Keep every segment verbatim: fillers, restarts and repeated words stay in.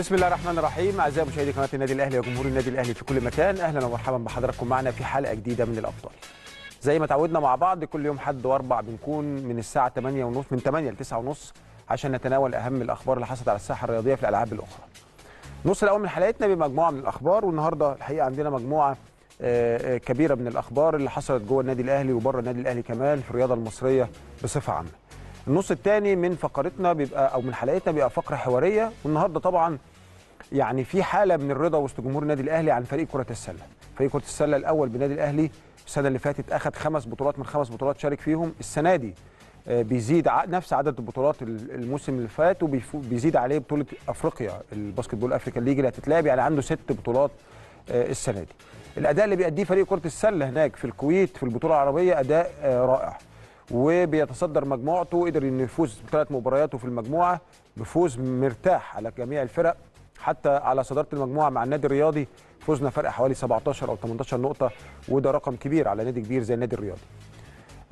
بسم الله الرحمن الرحيم. اعزائي مشاهدي قناه النادي الاهلي وجمهور النادي الاهلي في كل مكان، اهلا ومرحبا بحضراتكم معنا في حلقه جديده من الابطال. زي ما تعودنا مع بعض كل يوم حد واربع بنكون من الساعه ثمانية وثلاثين من ثمانية ل تسعة وثلاثين عشان نتناول اهم الاخبار اللي حصلت على الساحه الرياضيه في الالعاب الاخرى. النص الاول من حلقتنا بمجموعه من الاخبار، والنهارده الحقيقه عندنا مجموعه كبيره من الاخبار اللي حصلت جوه النادي الاهلي وبره النادي الاهلي كمان في الرياضه المصريه بصفه عامه. النص الثاني من فقرتنا بيبقى او من حلقتنا بيبقى فقره حواريه، والنهارده طبعا يعني في حاله من الرضا وسط جمهور النادي الاهلي عن فريق كره السله. فريق كره السله الاول بالنادي الاهلي السنه اللي فاتت اخذ خمس بطولات من خمس بطولات شارك فيهم، السنه دي بيزيد نفس عدد البطولات الموسم اللي فات وبيزيد عليه بطوله افريقيا الباسكت بول افريكان ليج اللي هتتلعب، يعني عنده ست بطولات السنه دي. الاداء اللي بيأديه فريق كره السله هناك في الكويت في البطوله العربيه اداء رائع، وبيتصدر مجموعته وقدر انه يفوز بثلاث مبارياته في المجموعه بفوز مرتاح على جميع الفرق، حتى على صداره المجموعه مع النادي الرياضي فوزنا فرق حوالي سبعتاشر او تمنتاشر نقطه، وده رقم كبير على نادي كبير زي النادي الرياضي.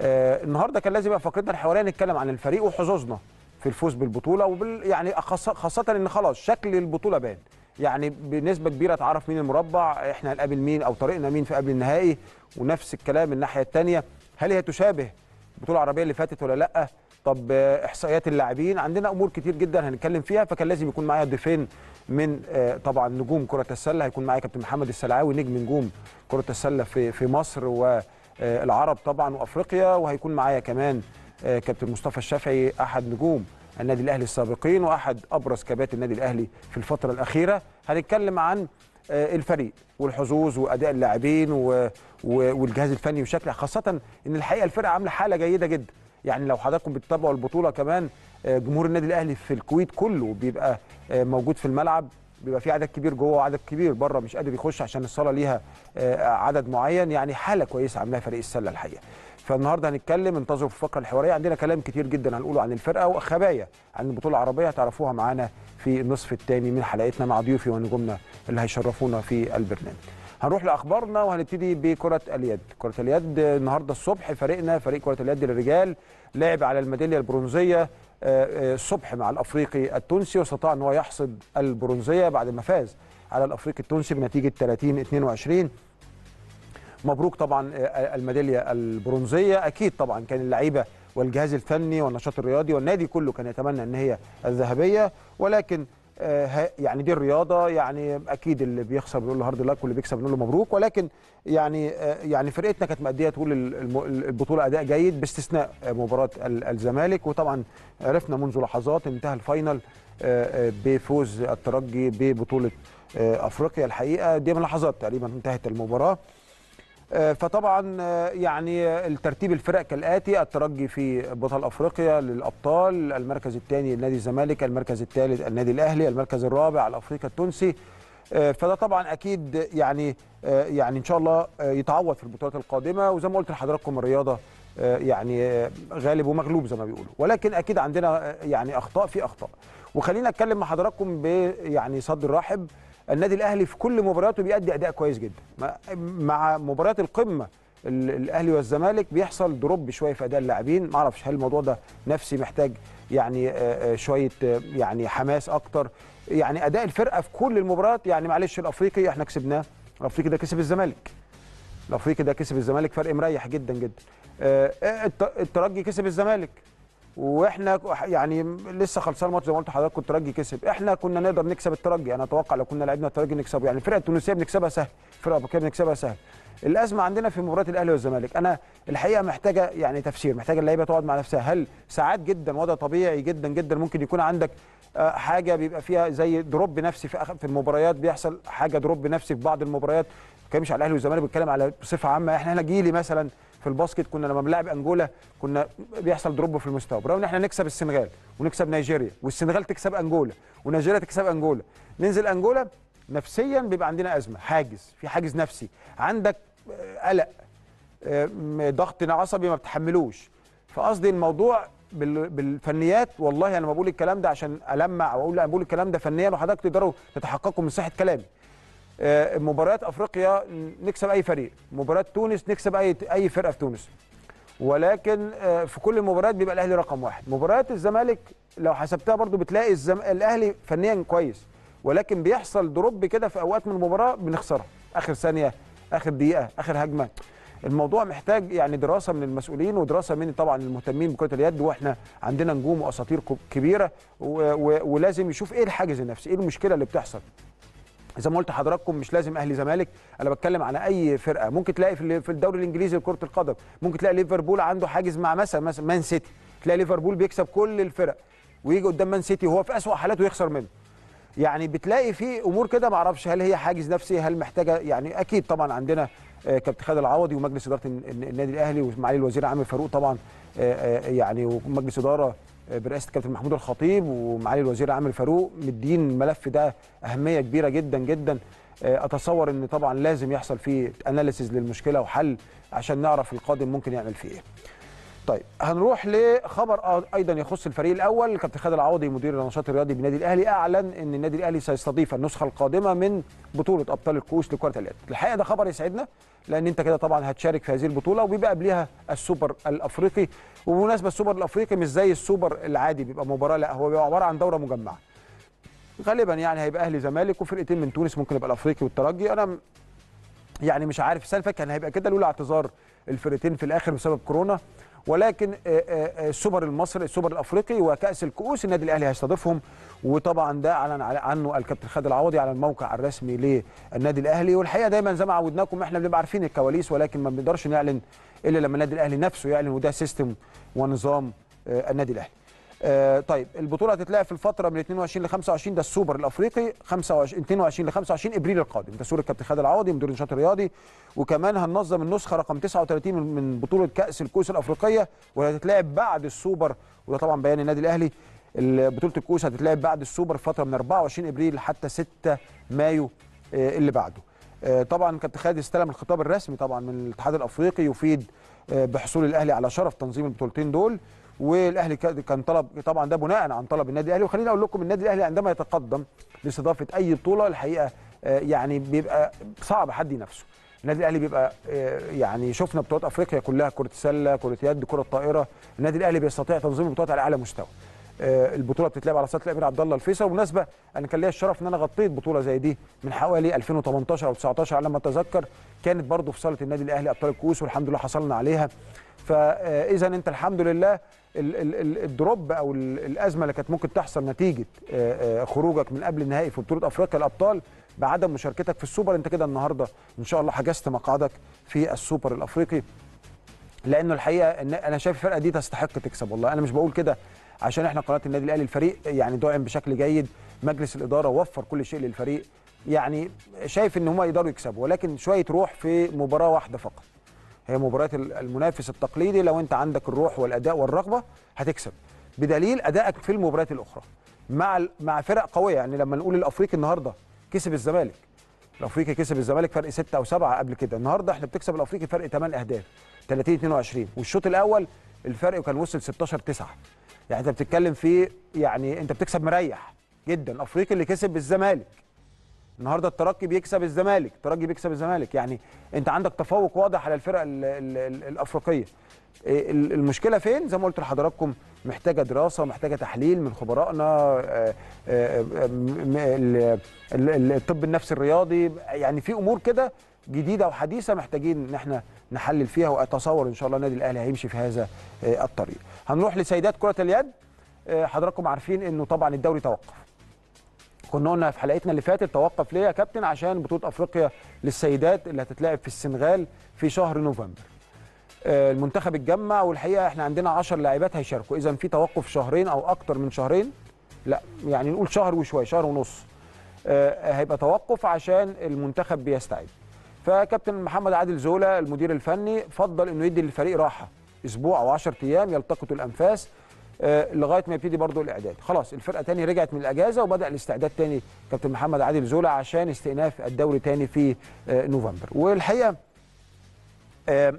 آه النهارده كان لازم يبقى فقرتنا الحواريه نتكلم عن الفريق وحظوظنا في الفوز بالبطوله، وبال يعني خاصه ان خلاص شكل البطوله بان، يعني بنسبه كبيره اتعرف مين المربع، احنا هنقابل مين او طريقنا مين في قبل النهائي، ونفس الكلام الناحيه الثانيه هل هي تشابه البطوله العربيه اللي فاتت ولا لا؟ طب احصائيات اللاعبين، عندنا امور كتير جدا هنتكلم فيها. فكان لازم يكون معايا ضيفين من طبعا نجوم كره السله، هيكون معايا كابتن محمد السلعاوي نجم نجوم كره السله في في مصر والعرب طبعا وافريقيا، وهيكون معايا كمان كابتن مصطفى الشافعي احد نجوم النادي الاهلي السابقين واحد ابرز كباتن النادي الاهلي في الفتره الاخيره. هنتكلم عن الفريق والحظوظ واداء اللاعبين و... و... والجهاز الفني وشكله، خاصه ان الحقيقه الفرقه عامله حاله جيده جدا. يعني لو حضراتكم بتتابعوا البطوله كمان جمهور النادي الاهلي في الكويت كله بيبقى موجود في الملعب، بيبقى في عدد كبير جوه وعدد كبير بره مش قادر يخش عشان الصاله ليها عدد معين، يعني حاله كويسه عاملاها فريق السله الحقيقه. فالنهارده هنتكلم، انتظروا في الفقره الحواريه، عندنا كلام كتير جدا هنقوله عن الفرقه وخبايا عن البطوله العربيه هتعرفوها معانا في النصف الثاني من حلقتنا مع ضيوفي ونجومنا اللي هيشرفونا في البرنامج. هنروح لاخبارنا وهنبتدي بكره اليد. كره اليد النهارده الصبح فريقنا فريق كره اليد للرجال لعب على الميداليه البرونزيه الصبح مع الافريقي التونسي، واستطاع ان هو يحصد البرونزيه بعد ما فاز على الافريقي التونسي بنتيجه ثلاثين اثنين وعشرين. مبروك طبعا الميداليه البرونزيه، اكيد طبعا كان اللعيبه والجهاز الفني والنشاط الرياضي والنادي كله كان يتمنى ان هي الذهبيه، ولكن يعني دي الرياضه، يعني اكيد اللي بيخسر بنقول له هارد لاك واللي بيكسب بنقول له مبروك، ولكن يعني يعني فرقتنا كانت ماديه طول البطوله اداء جيد باستثناء مباراه الزمالك، وطبعا عرفنا منذ لحظات انتهى الفاينل بفوز الترجي ببطوله افريقيا. الحقيقه دي من لحظات تقريبا انتهت المباراه. فطبعا يعني الترتيب الفرق كالاتي: الترجي في بطل افريقيا للابطال، المركز الثاني النادي الزمالك، المركز الثالث النادي الاهلي، المركز الرابع الافريقي التونسي. فده طبعا اكيد يعني يعني ان شاء الله يتعوض في البطولات القادمه، وزي ما قلت لحضراتكم الرياضه يعني غالب ومغلوب زي ما بيقولوا، ولكن اكيد عندنا يعني اخطاء في اخطاء. وخلينا اتكلم مع حضراتكم ب يعني صدر رحب. النادي الاهلي في كل مبارياته بيأدي اداء كويس جدا، مع مباريات القمه الاهلي والزمالك بيحصل دروب شويه في اداء اللاعبين، ما اعرفش هل الموضوع ده نفسي محتاج يعني شويه يعني حماس اكتر، يعني اداء الفرقه في كل المباريات. يعني معلش الافريقي احنا كسبناه، الافريقي ده كسب الزمالك، الافريقي ده كسب الزمالك فرق مريح جدا جدا، الترجي كسب الزمالك واحنا يعني لسه خلصان الماتش زي ما قلت لحضراتكم الترجي كسب، احنا كنا نقدر نكسب الترجي، انا اتوقع لو كنا لعبنا الترجي نكسبه، يعني الفرقه التونسيه بنكسبها سهل، الفرقه الافريقيه بنكسبها سهل. الازمه عندنا في مباراه الاهلي والزمالك، انا الحقيقه محتاجه يعني تفسير، محتاجه اللعيبه تقعد مع نفسها. هل ساعات جدا وضع طبيعي جدا جدا ممكن يكون عندك حاجه بيبقى فيها زي دروب نفسي في في المباريات، بيحصل حاجه دروب نفسي في بعض المباريات، ما بتكلمش على الاهلي والزمالك بتكلم على بصفه عامه. احنا هنا جيلي مثلا في الباسكت كنا لما بنلعب انجولا كنا بيحصل دروب في المستوى، برغم ان احنا نكسب السنغال ونكسب نيجيريا والسنغال تكسب انجولا ونيجيريا تكسب انجولا، ننزل انجولا نفسيا بيبقى عندنا ازمه، حاجز، في حاجز نفسي، عندك قلق، ضغط عصبي ما بتحملوش. فقصدي الموضوع بالفنيات، والله انا ما بقول الكلام ده عشان المع واقول انا بقول الكلام ده فنيا وحضرتك تقدروا تتحققوا من صحه كلامي. مباريات افريقيا نكسب اي فريق، مباريات تونس نكسب اي اي فرقه في تونس، ولكن في كل المباريات بيبقى الاهلي رقم واحد. مباريات الزمالك لو حسبتها برضو بتلاقي الزم... الاهلي فنيا كويس ولكن بيحصل دروب كده في اوقات من المباراه بنخسرها، اخر ثانيه، اخر دقيقه، اخر هجمه. الموضوع محتاج يعني دراسه من المسؤولين ودراسه من طبعا المهتمين بكره اليد، واحنا عندنا نجوم واساطير كبيره ولازم يشوف ايه الحاجز النفسي، ايه المشكله اللي بتحصل. زي ما قلت لحضراتكم مش لازم اهلي زمالك، انا بتكلم على اي فرقه، ممكن تلاقي في الدوري الانجليزي لكره القدم، ممكن تلاقي ليفربول عنده حاجز مع مثلا مثلا مان سيتي، تلاقي ليفربول بيكسب كل الفرق ويجي قدام مان سيتي وهو في اسوأ حالاته ويخسر منه. يعني بتلاقي في امور كده ما اعرفش هل هي حاجز نفسي، هل محتاجه يعني اكيد طبعا عندنا كابتن خالد العوضي ومجلس اداره النادي الاهلي ومعالي الوزير عامر فاروق طبعا يعني ومجلس اداره برئاسه كابتن محمود الخطيب ومعالي الوزير عامر فاروق مدين الملف ده اهميه كبيره جدا جدا. اتصور ان طبعا لازم يحصل فيه اناليسيز للمشكله وحل عشان نعرف القادم ممكن يعمل فيه ايه. طيب هنروح لخبر ايضا يخص الفريق الاول. كابتن خالد العوضي مدير النشاط الرياضي بالنادي الاهلي اعلن ان النادي الاهلي سيستضيف النسخه القادمه من بطوله ابطال الكؤوس لكره اليد. الحقيقه ده خبر يسعدنا لان انت كده طبعا هتشارك في هذه البطوله وبيبقى قبلها السوبر الافريقي، وبمناسبه السوبر الافريقي مش زي السوبر العادي بيبقى مباراه، لا هو بيبقى عباره عن دوره مجمعه. غالبا يعني هيبقى اهلي زمالك وفرقتين من تونس، ممكن يبقى الافريقي والترجي. انا يعني مش عارف السالفه، كان هيبقى كده لولا اعتذار الفرقتين في الاخر بسبب كورونا، ولكن السوبر المصري السوبر الافريقي وكاس الكؤوس النادي الاهلي هيستضيفهم، وطبعا ده اعلن عنه الكابتن خالد العوضي على الموقع الرسمي للنادي الاهلي. والحقيقه دايما زي ما عودناكم احنا بنبقى عارفين الكواليس، ولكن ما بنقدرش نعلن الا لما النادي الاهلي نفسه يعلن، وده سيستم ونظام النادي الاهلي. طيب البطوله هتتلعب في الفتره من اثنين وعشرين لخمسة وعشرين، ده السوبر الافريقي، اثنين وعشرين لخمسة وعشرين ابريل القادم. ده صوره الكابتن خالد العوضي مدير النشاط الرياضي. وكمان هننظم النسخه رقم تسعة وثلاثين من بطوله كاس الكؤوس الافريقيه وهتتلعب بعد السوبر، وده طبعا بيان النادي الاهلي. بطوله الكؤوس هتتلعب بعد السوبر فتره من أربعة وعشرين ابريل حتى ستة مايو اللي بعده. طبعا كابتن خالد استلم الخطاب الرسمي طبعا من الاتحاد الافريقي يفيد بحصول الاهلي على شرف تنظيم البطولتين دول، والاهلي كان طلب طبعا ده بناء عن طلب النادي الاهلي. وخليني اقول لكم النادي الاهلي عندما يتقدم لاستضافه اي بطوله الحقيقه يعني بيبقى صعب حد ينافسه. النادي الاهلي بيبقى يعني شفنا بطولات افريقيا كلها، كره السله، كره يد، كره الطائره، النادي الاهلي بيستطيع تنظيم البطولات على اعلى مستوى. البطوله بتتلعب على استاد الامير عبد الله الفيصل، وبالمناسبه انا كان ليا الشرف ان انا غطيت بطوله زي دي من حوالي ألفين وثمانتاشر او تسعتاشر على ما اتذكر، كانت برضه في صاله النادي الاهلي ابطال الكؤوس والحمد لله حصلنا عليها. فاذا انت الحمد لله الدروب او الازمه اللي كانت ممكن تحصل نتيجه خروجك من قبل النهائي في بطوله افريقيا الابطال بعدم مشاركتك في السوبر، انت كده النهارده ان شاء الله حجزت مقعدك في السوبر الافريقي، لانه الحقيقه انا شايف الفرقه دي تستحق تكسب. والله انا مش بقول كده عشان احنا قناه النادي الاهلي، الفريق يعني دعم بشكل جيد، مجلس الاداره وفر كل شيء للفريق، يعني شايف ان هم يقدروا يكسبوا، ولكن شويه روح في مباراه واحده فقط هي مباراة المنافس التقليدي. لو انت عندك الروح والاداء والرغبه هتكسب، بدليل ادائك في المباريات الاخرى مع مع فرق قويه. يعني لما نقول الافريقي النهارده كسب الزمالك، الافريقي كسب الزمالك فرق ستة او سبعة قبل كده، النهارده احنا بتكسب الافريقي فرق ثمانية اهداف، ثلاثين اثنين وعشرين، والشوط الاول الفرق كان وصل ستاشر تسعة. يعني انت بتتكلم في يعني انت بتكسب مريح جدا. الافريقي اللي كسب الزمالك، النهارده الترجي بيكسب الزمالك، الترجي بيكسب الزمالك، يعني انت عندك تفوق واضح على الفرق ال ال ال الافريقيه. المشكله فين؟ زي ما قلت لحضراتكم محتاجه دراسه، محتاجه تحليل من خبرائنا، الطب النفسي الرياضي، يعني في امور كده جديده وحديثه محتاجين ان احنا نحلل فيها، واتصور ان شاء الله النادي الاهلي هيمشي في هذا الطريق. هنروح لسيدات كره اليد. حضراتكم عارفين انه طبعا الدوري توقف. كنا قلنا في حلقتنا اللي فاتت توقف ليه يا كابتن؟ عشان بطوله افريقيا للسيدات اللي هتتلعب في السنغال في شهر نوفمبر. المنتخب اتجمع، والحقيقه احنا عندنا عشر لاعبات هيشاركوا، اذا في توقف شهرين او اكتر من شهرين، لا يعني نقول شهر وشويه، شهر ونص هيبقى توقف عشان المنتخب بيستعد. فكابتن محمد عادل زولا المدير الفني فضل انه يدي للفريق راحه اسبوع او عشرة ايام يلتقطوا الانفاس لغايه ما يبتدي برضه الاعداد. خلاص الفرقه تاني رجعت من الاجازه وبدا الاستعداد تاني كابتن محمد عادل زولا عشان استئناف الدوري تاني في نوفمبر. والحقيقه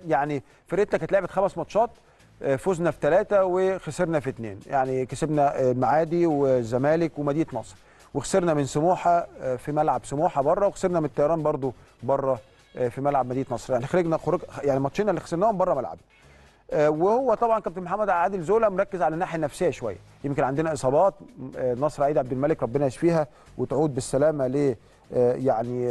يعني فرقتنا كانت لعبت خمس ماتشات، فزنا في ثلاثه وخسرنا في اثنين، يعني كسبنا المعادي والزمالك ومدينه نصر، وخسرنا من سموحه في ملعب سموحه بره، وخسرنا من الطيران برضه بره في ملعب مدينه نصر، يعني خرجنا خروج يعني ماتشين اللي خسرناهم بره ملعب. وهو طبعا كابتن محمد عادل زولا مركز على الناحيه النفسيه شويه. يمكن عندنا اصابات، نصر عيد عبد الملك ربنا يشفيها وتعود بالسلامه ل يعني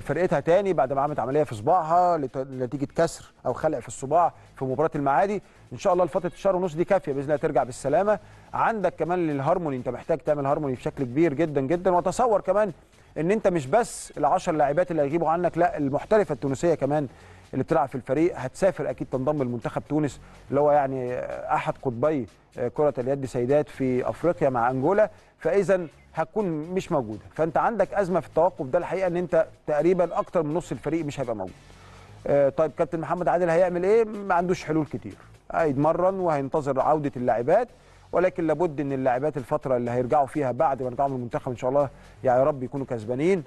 فرقتها تاني بعد ما عملت عمليه في صباعها نتيجه كسر او خلع في الصباع في مباراه المعادي. ان شاء الله لفتره الشهر ونص دي كافيه باذن الله ترجع بالسلامه. عندك كمان للهارموني، انت محتاج تعمل هارموني بشكل كبير جدا جدا، واتصور كمان ان انت مش بس العشر لاعبات اللي هيغيبوا عنك، لا المحترفه التونسيه كمان اللي بتلعب في الفريق هتسافر اكيد تنضم لمنتخب تونس اللي هو يعني احد قطبي كره اليد سيدات في افريقيا مع انجولا، فاذا هتكون مش موجوده، فانت عندك ازمه في التوقف ده الحقيقه، ان انت تقريبا اكتر من نص الفريق مش هيبقى موجود. طيب كابتن محمد عادل هيعمل ايه؟ ما عندوش حلول كتير، هيتمرن وهينتظر عوده اللاعبات، ولكن لابد ان اللاعبات الفتره اللي هيرجعوا فيها بعد ما يرجعوا من المنتخب ان شاء الله يعني يا رب يكونوا كسبانين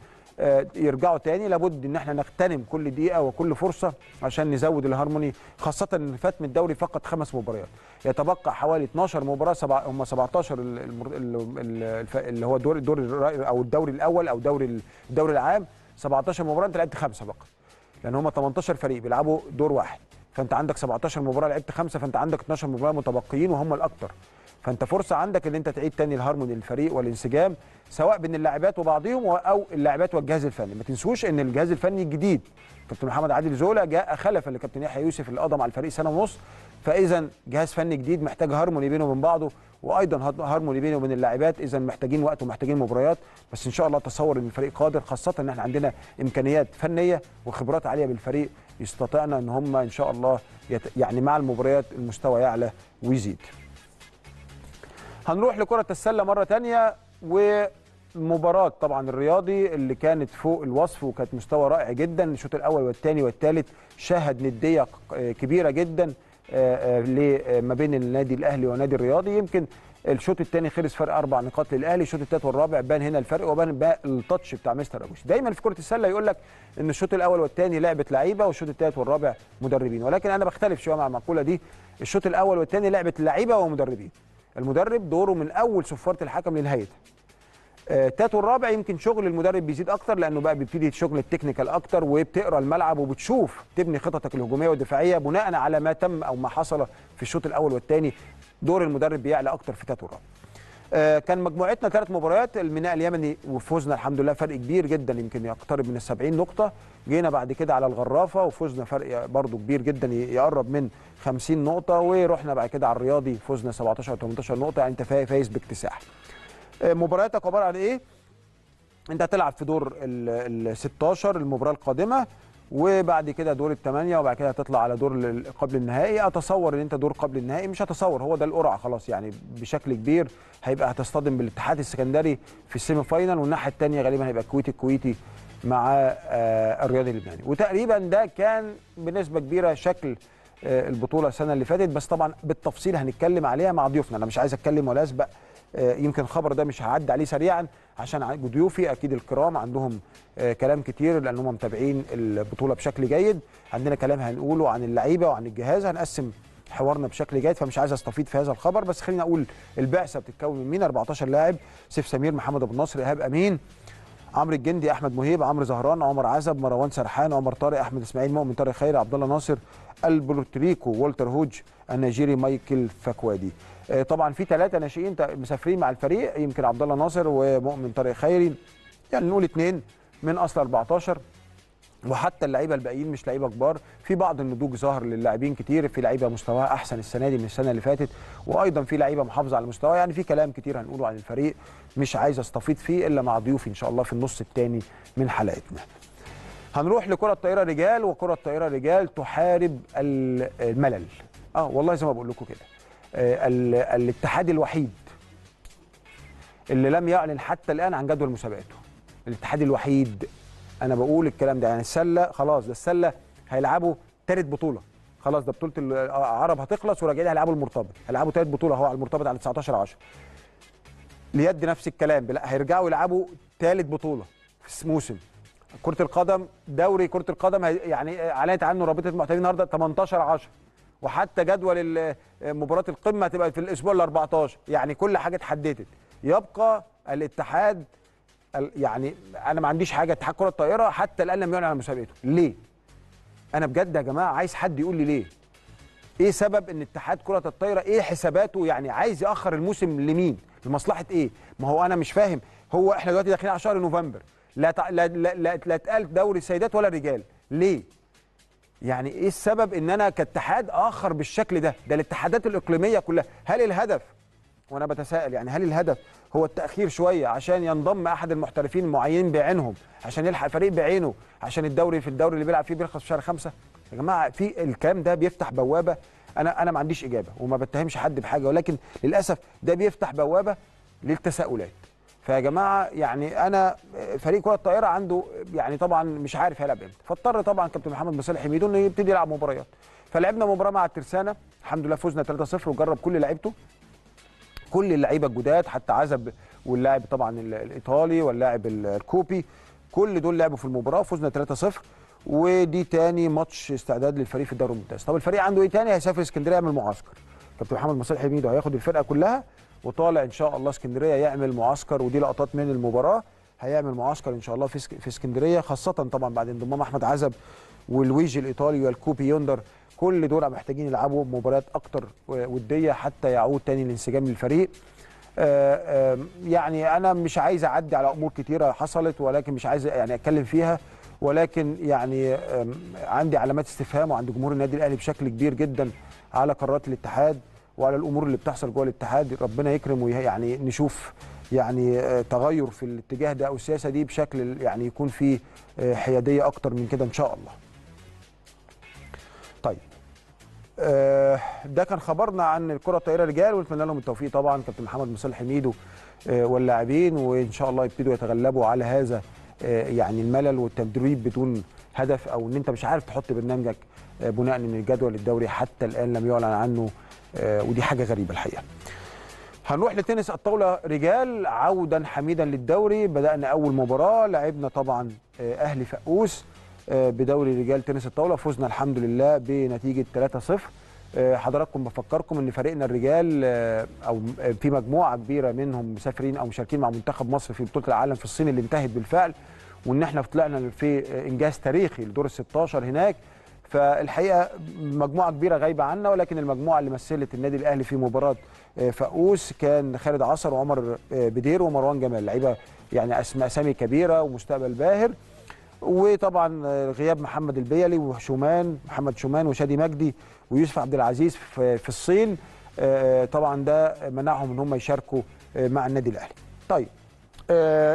يرجعوا تاني، لابد ان احنا نغتنم كل دقيقه وكل فرصه عشان نزود الهارموني، خاصه ان فات من الدوري فقط خمس مباريات، يتبقى حوالي اتناشر مباراه، هم سبعتاشر اللي هو الدور الدور او الدوري الاول او دوري الدوري العام، سبعتاشر مباراه انت لعبت خمسه فقط، لان هم تمنتاشر فريق بيلعبوا دور واحد، فانت عندك سبعتاشر مباراه لعبت خمسه، فانت عندك اتناشر مباراه متبقيين وهم الاكثر، فانت فرصه عندك ان انت تعيد تاني الهارموني للفريق والانسجام سواء بين اللاعبات وبعضهم او اللاعبات والجهاز الفني. ما تنسوش ان الجهاز الفني الجديد كابتن محمد عادل زولا جاء خلفا لكابتن يحيى يوسف اللي قضم على الفريق سنه ونص، فاذا جهاز فني جديد محتاج هارموني بينه وبين بعضه، وايضا هارموني بينه وبين اللاعبات، اذا محتاجين وقت ومحتاجين مباريات، بس ان شاء الله تصور ان الفريق قادر، خاصه ان احنا عندنا امكانيات فنيه وخبرات عاليه بالفريق، يستطيعنا ان هم ان شاء الله يت... يعني مع المباريات المستوى يعلى ويزيد. هنروح لكرة السلة مرة تانية، ومباراة طبعا الرياضي اللي كانت فوق الوصف وكانت مستوى رائع جدا، الشوط الأول والثاني والثالث شهد ندية كبيرة جدا ما بين النادي الأهلي ونادي الرياضي، يمكن الشوط الثاني خلص فرق أربع نقاط للأهلي، الشوط الثالث والرابع بان هنا الفرق وبان بقى التاتش بتاع مستر أوجوستي. دايما في كرة السلة يقول لك إن الشوط الأول والثاني لعبة لعيبة والشوط الثالث والرابع مدربين، ولكن أنا بختلف شوية مع المقولة دي، الشوط الأول والثاني لعبة لعيبة ومدربين. المدرب دوره من اول صفاره الحكم للهيئه. التالت والرابع يمكن شغل المدرب بيزيد اكتر، لانه بقى بيبتدي شغل التكنيكال اكتر، وبتقرا الملعب وبتشوف تبني خططك الهجوميه والدفاعيه بناء على ما تم او ما حصل في الشوط الاول والثاني، دور المدرب بيعلى اكتر في التالت والرابع. كان مجموعتنا ثلاث مباريات، الميناء اليمني وفوزنا الحمد لله فرق كبير جدا يمكن يقترب من السبعين نقطه، جينا بعد كده على الغرافه وفوزنا فرق برضو كبير جدا يقرب من خمسين نقطه، ورحنا بعد كده على الرياضي فوزنا سبعتاشر وتمنتاشر نقطه، يعني انت فايز باكتساح. مبارياتك عباره عن ايه؟ انت هتلعب في دور ال ستاشر المباراه القادمه، وبعد كده دور الثمانيه، وبعد كده هتطلع على دور قبل النهائي. اتصور ان انت دور قبل النهائي، مش هتصور هو ده القرعه خلاص يعني بشكل كبير، هيبقى هتصطدم بالاتحاد السكندري في السيمي فاينال، والناحيه الثانيه غالبا هيبقى الكويت الكويتي مع الرياضي اللبناني، وتقريبا ده كان بنسبه كبيره شكل البطوله السنه اللي فاتت، بس طبعا بالتفصيل هنتكلم عليها مع ضيوفنا. انا مش عايز اتكلم ولا اسبق، يمكن الخبر ده مش هعدي عليه سريعا عشان ضيوفي اكيد الكرام عندهم كلام كتير، لان هم متابعين البطوله بشكل جيد. عندنا كلام هنقوله عن اللعيبه وعن الجهاز، هنقسم حوارنا بشكل جيد، فمش عايز استفيض في هذا الخبر، بس خليني اقول البعثه بتتكون من مين؟ أربعتاشر لاعب: سيف سمير، محمد ابو نصر، ايهاب امين، عمرو الجندي، احمد مهيب، عمرو زهران، عمر عزب، مروان سرحان، عمر طارق، احمد اسماعيل، مؤمن طارق خير، عبد الله ناصر، البورتريكو والتر هودج، النيجيري مايكل فكوادي. طبعا في ثلاثه ناشئين مسافرين مع الفريق، يمكن عبد الله ناصر ومؤمن طارق خيري، يعني نقول اثنين من اصل أربعتاشر، وحتى اللعيبه الباقيين مش لعيبه كبار، في بعض النضوج ظهر للاعبين كتير، في لعيبه مستواها احسن السنه دي من السنه اللي فاتت، وايضا في لعيبه محافظه على المستوى، يعني في كلام كتير هنقوله عن الفريق مش عايز استفيض فيه الا مع ضيوفي ان شاء الله في النص الثاني من حلقتنا. هنروح لكره الطائره رجال، وكره الطائره رجال تحارب الملل. اه والله زي ما بقول لكم كده، الاتحاد الوحيد اللي لم يعلن حتى الآن عن جدول مسابقاته، الاتحاد الوحيد، أنا بقول الكلام ده، يعني السلة خلاص، ده السلة هيلعبوا تالت بطولة، خلاص ده بطولة العرب هتخلص وراجعين هيلعبوا المرتبط، هيلعبوا تالت بطولة هو على المرتبط على تسعتاشر عشرة. اليد نفس الكلام، لا هيرجعوا يلعبوا تالت بطولة في موسم. كرة القدم دوري كرة القدم يعني أعلنت عنه رابطة المحترفين النهارده تمنتاشر عشرة، وحتى جدول مباراه القمه هتبقى في الاسبوع ال أربعتاشر، يعني كل حاجه اتحددت. يبقى الاتحاد يعني انا ما عنديش حاجه، اتحاد كره الطائره حتى الان لم يعلن عن مسابقته، ليه؟ انا بجد يا جماعه عايز حد يقول لي ليه؟ ايه سبب ان اتحاد كرة الطايرة ايه حساباته؟ يعني عايز يأخر الموسم لمين؟ لمصلحة ايه؟ ما هو انا مش فاهم. هو احنا دلوقتي داخلين على شهر نوفمبر، لا تع... لا لا, لا... لا اتقال دوري السيدات ولا الرجال، ليه؟ يعني ايه السبب ان انا كاتحاد اخر بالشكل ده؟ ده الاتحادات الاقليميه كلها. هل الهدف، وانا بتساءل يعني، هل الهدف هو التاخير شويه عشان ينضم احد المحترفين المعينين بعينهم، عشان يلحق فريق بعينه، عشان الدوري في الدوري اللي بيلعب فيه بيرخص في شهر خمسة؟ يا جماعه في الكلام ده بيفتح بوابه. انا انا ما عنديش اجابه وما بتهمش حد بحاجه، ولكن للاسف ده بيفتح بوابه للتساؤلات. فيا جماعه يعني انا فريق كره الطائره عنده يعني طبعا مش عارف هيلعب امتى، فاضطر طبعا كابتن محمد مصالح حميدو انه يبتدي يلعب مباريات. فلعبنا مباراه مع الترسانه، الحمد لله فوزنا ثلاثة صفر، وجرب كل لعيبته، كل اللعيبه الجداد حتى عزب واللاعب طبعا الايطالي واللاعب الكوبي، كل دول لعبوا في المباراه، فوزنا ثلاثة صفر. ودي تاني ماتش استعداد للفريق في الدوري الممتاز. طب الفريق عنده ايه تاني؟ هيسافر اسكندريه يعمل معسكر. كابتن محمد مصالح حميدو هياخد الفرقه كلها وطالع ان شاء الله اسكندريه يعمل معسكر، ودي لقطات من المباراه. هيعمل معسكر ان شاء الله في في اسكندريه، خاصه طبعا بعد انضمام احمد عزب والويجي الايطالي والكوبي يوندر، كل دول محتاجين يلعبوا مباريات اكتر وديه حتى يعود تاني الانسجام للفريق. آآ آآ يعني انا مش عايز اعدي على امور كتيره حصلت، ولكن مش عايز يعني اتكلم فيها، ولكن يعني عندي علامات استفهام وعند جمهور النادي الاهلي بشكل كبير جدا على قرارات الاتحاد وعلى الامور اللي بتحصل جوه الاتحاد. ربنا يكرم ويعني نشوف يعني تغير في الاتجاه ده او السياسه دي بشكل يعني يكون فيه حياديه اكتر من كده ان شاء الله. طيب ده كان خبرنا عن الكره الطائره رجال، ونتمنى لهم التوفيق طبعا كابتن محمد مصالح حميدو واللاعبين، وان شاء الله يبتدوا يتغلبوا على هذا يعني الملل والتدريب بدون هدف، او ان انت مش عارف تحط برنامجك بناء من الجدول الدوري حتى الان لم يعلن عنه، ودي حاجه غريبه الحقيقه. هنروح لتنس الطاوله رجال، عودا حميدا للدوري. بدانا اول مباراه لعبنا طبعا اهلي فقوس بدوري رجال تنس الطاوله، فزنا الحمد لله بنتيجه ثلاثة صفر. حضراتكم بفكركم ان فريقنا الرجال او في مجموعه كبيره منهم مسافرين او مشاركين مع منتخب مصر في بطوله العالم في الصين اللي انتهت بالفعل، وان احنا طلعنا في انجاز تاريخي لدور الستاشر هناك. فالحقيقه مجموعه كبيره غايبه عنا، ولكن المجموعه اللي مثلت النادي الاهلي في مباراه فقوس كان خالد عصر وعمر بدير ومروان جمال، لعيبه يعني اسامي كبيره ومستقبل باهر، وطبعا غياب محمد البيلي وشومان محمد شومان وشادي مجدي ويوسف عبد العزيز في الصين، طبعا ده منعهم ان هم يشاركوا مع النادي الاهلي. طيب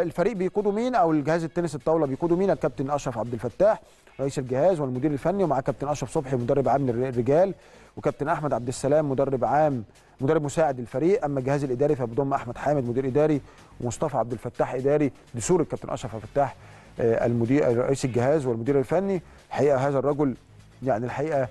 الفريق بيقوده مين او الجهاز التنس الطاوله بيقوده مين؟ الكابتن اشرف عبد الفتاح رئيس الجهاز والمدير الفني، ومع كابتن اشرف صبحي مدرب عام للرجال، وكابتن احمد عبد السلام مدرب عام مدرب مساعد الفريق. اما الجهاز الاداري فبضم احمد حامد مدير اداري، ومصطفى عبد الفتاح اداري، دي صوره كابتن اشرف عبد الفتاح المدير رئيس الجهاز والمدير الفني. الحقيقه هذا الرجل يعني الحقيقه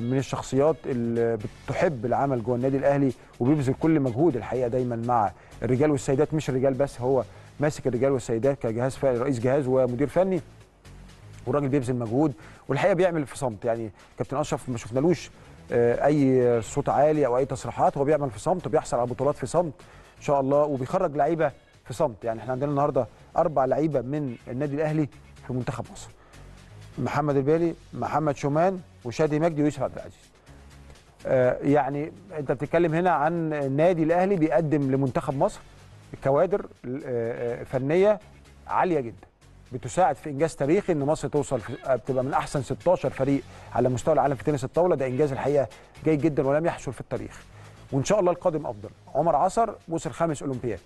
من الشخصيات اللي بتحب العمل جوه النادي الاهلي، وبيبذل كل مجهود الحقيقه دايما مع الرجال والسيدات، مش الرجال بس، هو ماسك الرجال والسيدات كجهاز رئيس جهاز ومدير فني، والراجل بيبذل مجهود والحقيقه بيعمل في صمت. يعني كابتن اشرف ما شفنالوش اي صوت عالي او اي تصريحات، هو بيعمل في صمت وبيحصل على بطولات في صمت ان شاء الله، وبيخرج لعيبه في صمت. يعني احنا عندنا النهارده اربع لعيبه من النادي الاهلي في منتخب مصر، محمد البيلي محمد شومان وشادي مجدي ويوسف عبد العزيز. آه يعني انت بتتكلم هنا عن النادي الاهلي بيقدم لمنتخب مصر كوادر آه فنيه عاليه جدا، بتساعد في انجاز تاريخي ان مصر توصل بتبقى من احسن ستاشر فريق على مستوى العالم في تنس الطاوله. ده انجاز الحقيقه جيد جدا ولم يحصل في التاريخ، وان شاء الله القادم افضل. عمر عصر وصل خمس اولمبياد،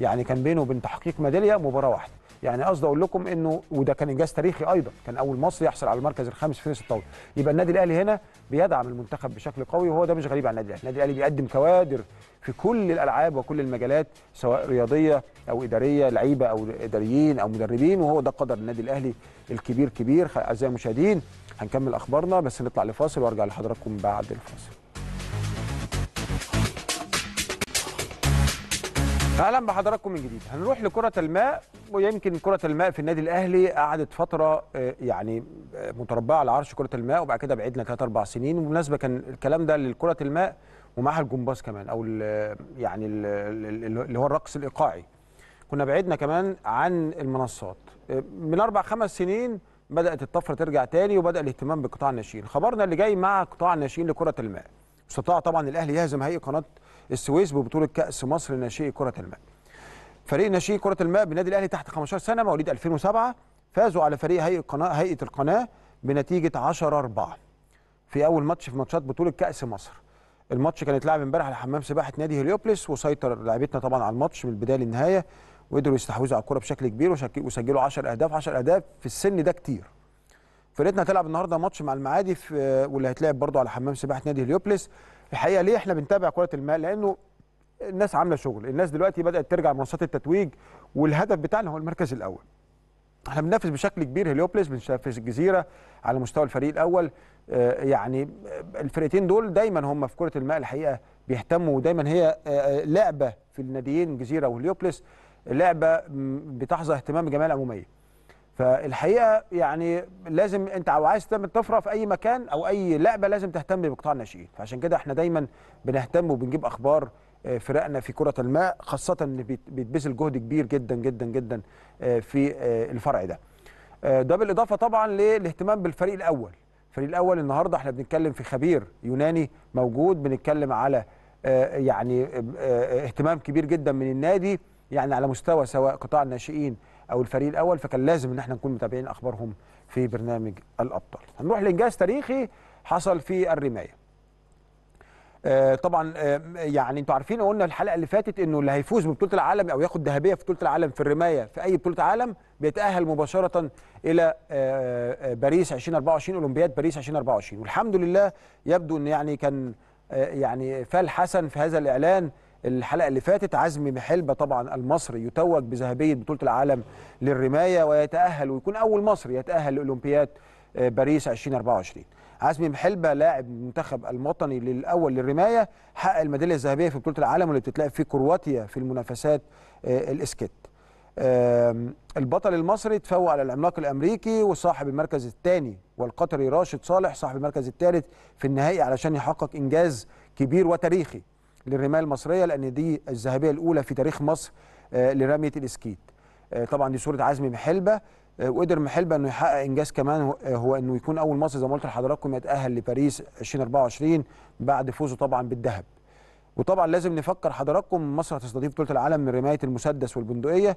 يعني كان بينه وبين تحقيق ميداليه مباراه واحده. يعني قصدي اقول لكم انه وده كان انجاز تاريخي ايضا، كان اول مصري يحصل على المركز الخامس في تنس الطاوله. يبقى النادي الاهلي هنا بيدعم المنتخب بشكل قوي، وهو ده مش غريب عن النادي الاهلي. النادي الاهلي بيقدم كوادر في كل الالعاب وكل المجالات، سواء رياضيه او اداريه، لعيبه او اداريين او مدربين، وهو ده قدر النادي الاهلي الكبير كبير. اعزائي المشاهدين هنكمل اخبارنا، بس نطلع لفاصل وارجع لحضراتكم بعد الفاصل. اهلا بحضراتكم من جديد. هنروح لكره الماء، ويمكن كره الماء في النادي الاهلي قعدت فتره يعني متربعه على عرش كره الماء، وبعد كده بعدنا ثلاث اربع سنين. وبالمناسبه كان الكلام ده لكره الماء ومعها الجمباز كمان، او يعني اللي هو الرقص الايقاعي، كنا بعدنا كمان عن المنصات من اربع خمس سنين. بدأت الطفرة ترجع تاني وبدأ الاهتمام بقطاع الناشئين. خبرنا اللي جاي مع قطاع الناشئين لكرة الماء. استطاع طبعا الأهلي يهزم هيئة قناة السويس ببطولة كأس مصر لناشئي كرة الماء. فريق ناشئي كرة الماء بالنادي الأهلي تحت خمستاشر سنة مواليد ألفين وسبعة فازوا على فريق هيئة القناة هيئة القناة بنتيجة عشرة أربعة في أول ماتش في ماتشات بطولة كأس مصر. الماتش كان اتلعب امبارح على حمام سباحة نادي هليوبلس، وسيطر لعيبتنا طبعا على الماتش من البداية للنهاية، وقدروا يستحوذوا على الكرة بشكل كبير وسجلوا عشرة أهداف، عشرة أهداف في السن ده كتير. فرقتنا هتلعب النهارده ماتش مع المعادي في واللي هيتلعب برضه على حمام سباحة نادي هليوبلس. الحقيقة ليه احنا بنتابع كرة الماء؟ لأنه الناس عاملة شغل، الناس دلوقتي بدأت ترجع لمنصات التتويج، والهدف بتاعنا هو المركز الأول. احنا بننافس بشكل كبير هليوبلس، بننافس الجزيرة على مستوى الفريق الأول. يعني الفرقتين دول دايما هم في كرة الماء الحقيقة بيهتموا، ودايما هي لعبة في الناديين الجزيرة وهليوبلس لعبة بتحظى اهتمام الجمعية العمومية. فالحقيقة يعني لازم انت لو عايز تعمل طفرة في أي مكان أو أي لعبة لازم تهتم بقطاع الناشئين، فعشان كده احنا دايما بنهتم وبنجيب أخبار فرقنا في كرة الماء، خاصة ان بيتبذل جهد كبير جدا جدا جدا في الفرع ده. ده بالإضافة طبعا للاهتمام بالفريق الأول. الفريق الأول النهارده احنا بنتكلم في خبير يوناني موجود، بنتكلم على يعني اهتمام كبير جدا من النادي يعني على مستوى سواء قطاع الناشئين أو الفريق الأول، فكان لازم إن احنا نكون متابعين أخبارهم في برنامج الأبطال. هنروح لإنجاز تاريخي حصل في الرماية. طبعا يعني انتوا عارفين قلنا الحلقه اللي فاتت انه اللي هيفوز ببطوله العالم او ياخد ذهبيه في بطوله العالم في الرمايه في اي بطوله عالم بيتاهل مباشره الى باريس ألفين وأربعة وعشرين، اولمبياد باريس ألفين وأربعة وعشرين. والحمد لله يبدو ان يعني كان يعني فال حسن في هذا الاعلان الحلقه اللي فاتت. عزمي محلبة طبعا المصري يتوج بذهبيه بطوله العالم للرمايه ويتاهل ويكون اول مصري يتاهل لاولمبياد باريس ألفين وأربعة وعشرين. عزمي محلبة لاعب المنتخب الوطني للاول للرمايه حقق الميداليه الذهبيه في بطوله العالم واللي بتتلعب في كرواتيا في المنافسات الاسكيت. البطل المصري تفوق على العملاق الامريكي وصاحب المركز الثاني والقطري راشد صالح صاحب المركز الثالث في النهائي علشان يحقق انجاز كبير وتاريخي للرمايه المصريه، لان دي الذهبيه الاولى في تاريخ مصر لرميه الاسكيت. طبعا دي صوره عزمي محلبة، وقدر محلبة انه يحقق انجاز كمان هو انه يكون اول مصري زي ما قلت لحضراتكم يتاهل لباريس ألفين وأربعة وعشرين بعد فوزه طبعا بالذهب. وطبعا لازم نفكر حضراتكم مصر هتستضيف بطوله العالم من رمايه المسدس والبندقيه،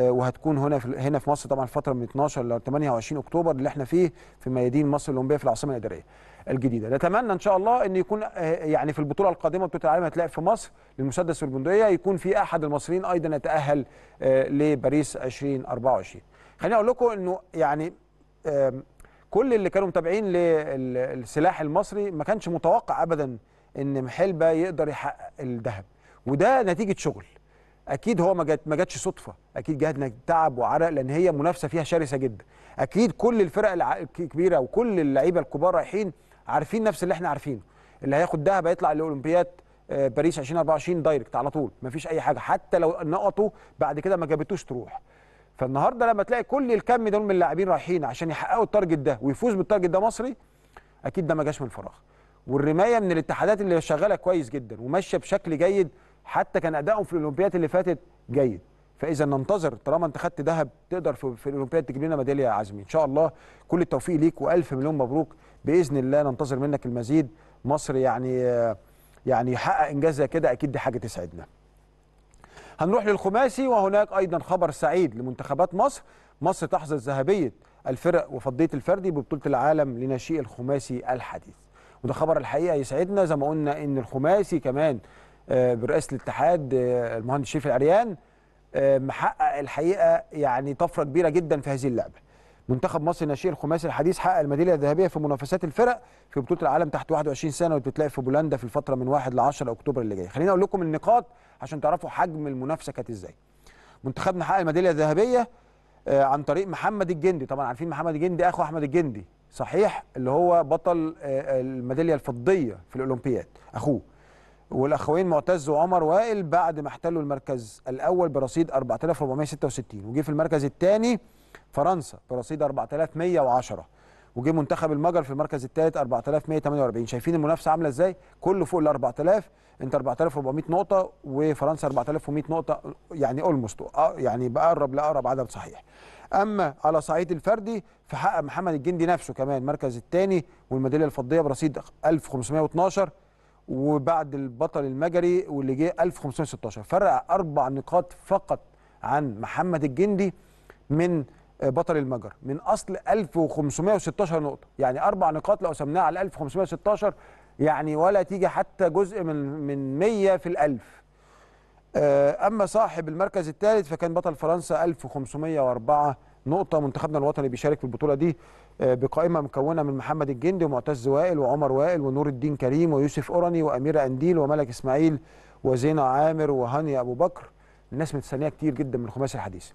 وهتكون هنا في هنا في مصر طبعا الفتره من اتناشر ل تمنية وعشرين أكتوبر اللي احنا فيه في ميادين مصر الاولمبيه في العاصمه الاداريه الجديده. نتمنى ان شاء الله ان يكون يعني في البطوله القادمه بطوله العالم هتلاقي في مصر للمسدس والبندقيه يكون في احد المصريين ايضا يتاهل لباريس ألفين وأربعة وعشرين. خليني اقول لكم انه يعني كل اللي كانوا متابعين للسلاح المصري ما كانش متوقع ابدا ان محلبة يقدر يحقق الذهب، وده نتيجه شغل اكيد، هو ما جت ما جاتش صدفه، اكيد جهدنا تعب وعرق لان هي منافسه فيها شرسه جدا. اكيد كل الفرق الكبيره وكل اللعيبه الكبار رايحين عارفين نفس اللي احنا عارفينه، اللي هياخد ذهب هيطلع لاولمبياد باريس ألفين وأربعة وعشرين دايركت على طول، ما فيش اي حاجه، حتى لو نقطوا بعد كده ما جابتوش تروح. فالنهارده لما تلاقي كل الكم ده من اللاعبين رايحين عشان يحققوا التارجت ده ويفوز بالتارجت ده مصري، اكيد ده ما جاش من الفراغ. والرمايه من الاتحادات اللي شغاله كويس جدا وماشيه بشكل جيد، حتى كان ادائهم في الاولمبياد اللي فاتت جيد. فاذا ننتظر طالما انت خدت ذهب تقدر في الاولمبياد تجيب لنا ميداليه يا عزمي ان شاء الله. كل التوفيق ليك والف مليون مبروك باذن الله، ننتظر منك المزيد. مصر يعني يعني يحقق انجاز زي كده اكيد دي حاجه تسعدنا. هنروح للخماسي وهناك أيضا خبر سعيد لمنتخبات مصر. مصر تحظى بذهبية الفرق وفضية الفردي ببطولة العالم لناشئي الخماسي الحديث، وده خبر الحقيقة يسعدنا. زي ما قلنا إن الخماسي كمان برئاسة الاتحاد المهندس شريف العريان محقق الحقيقة يعني طفرة كبيرة جدا في هذه اللعبة. منتخب مصر ناشئ الخماسي الحديث حقق الميداليه الذهبيه في منافسات الفرق في بطوله العالم تحت واحد وعشرين سنة وبتتلعب في بولندا في الفتره من واحد لعشرة أكتوبر اللي جاي. خليني اقول لكم النقاط عشان تعرفوا حجم المنافسه كانت ازاي. منتخبنا حقق الميداليه الذهبيه عن طريق محمد الجندي، طبعا عارفين محمد الجندي اخو احمد الجندي صحيح اللي هو بطل الميداليه الفضيه في الاولمبياد، اخوه والاخوين معتز وعمر وائل بعد ما احتلوا المركز الاول برصيد أربعة آلاف وأربعمية وستة وستين، وجه في المركز الثاني فرنسا برصيد أربعة آلاف ومية وعشرة، وجه منتخب المجر في المركز الثالث أربعة آلاف ومية وتمنية وأربعين. شايفين المنافسه عامله ازاي؟ كله فوق ال أربعة آلاف، انت أربعة آلاف وأربعمية نقطة وفرنسا أربعة آلاف ومية نقطة، يعني اولموست يعني بقرب لاقرب عدد صحيح. اما على صعيد الفردي فحقق محمد الجندي نفسه كمان المركز الثاني والميداليه الفضيه برصيد ألف وخمسمائة واثني عشر، وبعد البطل المجري واللي جه ألف وخمسمائة وستة عشر، فرق اربع نقاط فقط عن محمد الجندي من بطل المجر من اصل ألف وخمسمائة وستة عشر نقطه، يعني اربع نقاط لو سمناها على ألف وخمسمائة وستة عشر يعني ولا تيجي حتى جزء من من مية في الألف. أما صاحب المركز الثالث فكان بطل فرنسا ألف وخمسمائة وأربعة نقطة. منتخبنا الوطني بيشارك في البطولة دي بقائمة مكونة من محمد الجندي ومعتز وائل وعمر وائل ونور الدين كريم ويوسف أوراني وأميرة أنديل وملك إسماعيل وزينة عامر وهاني أبو بكر. الناس متسانية كتير جدا من الخماسي الحديث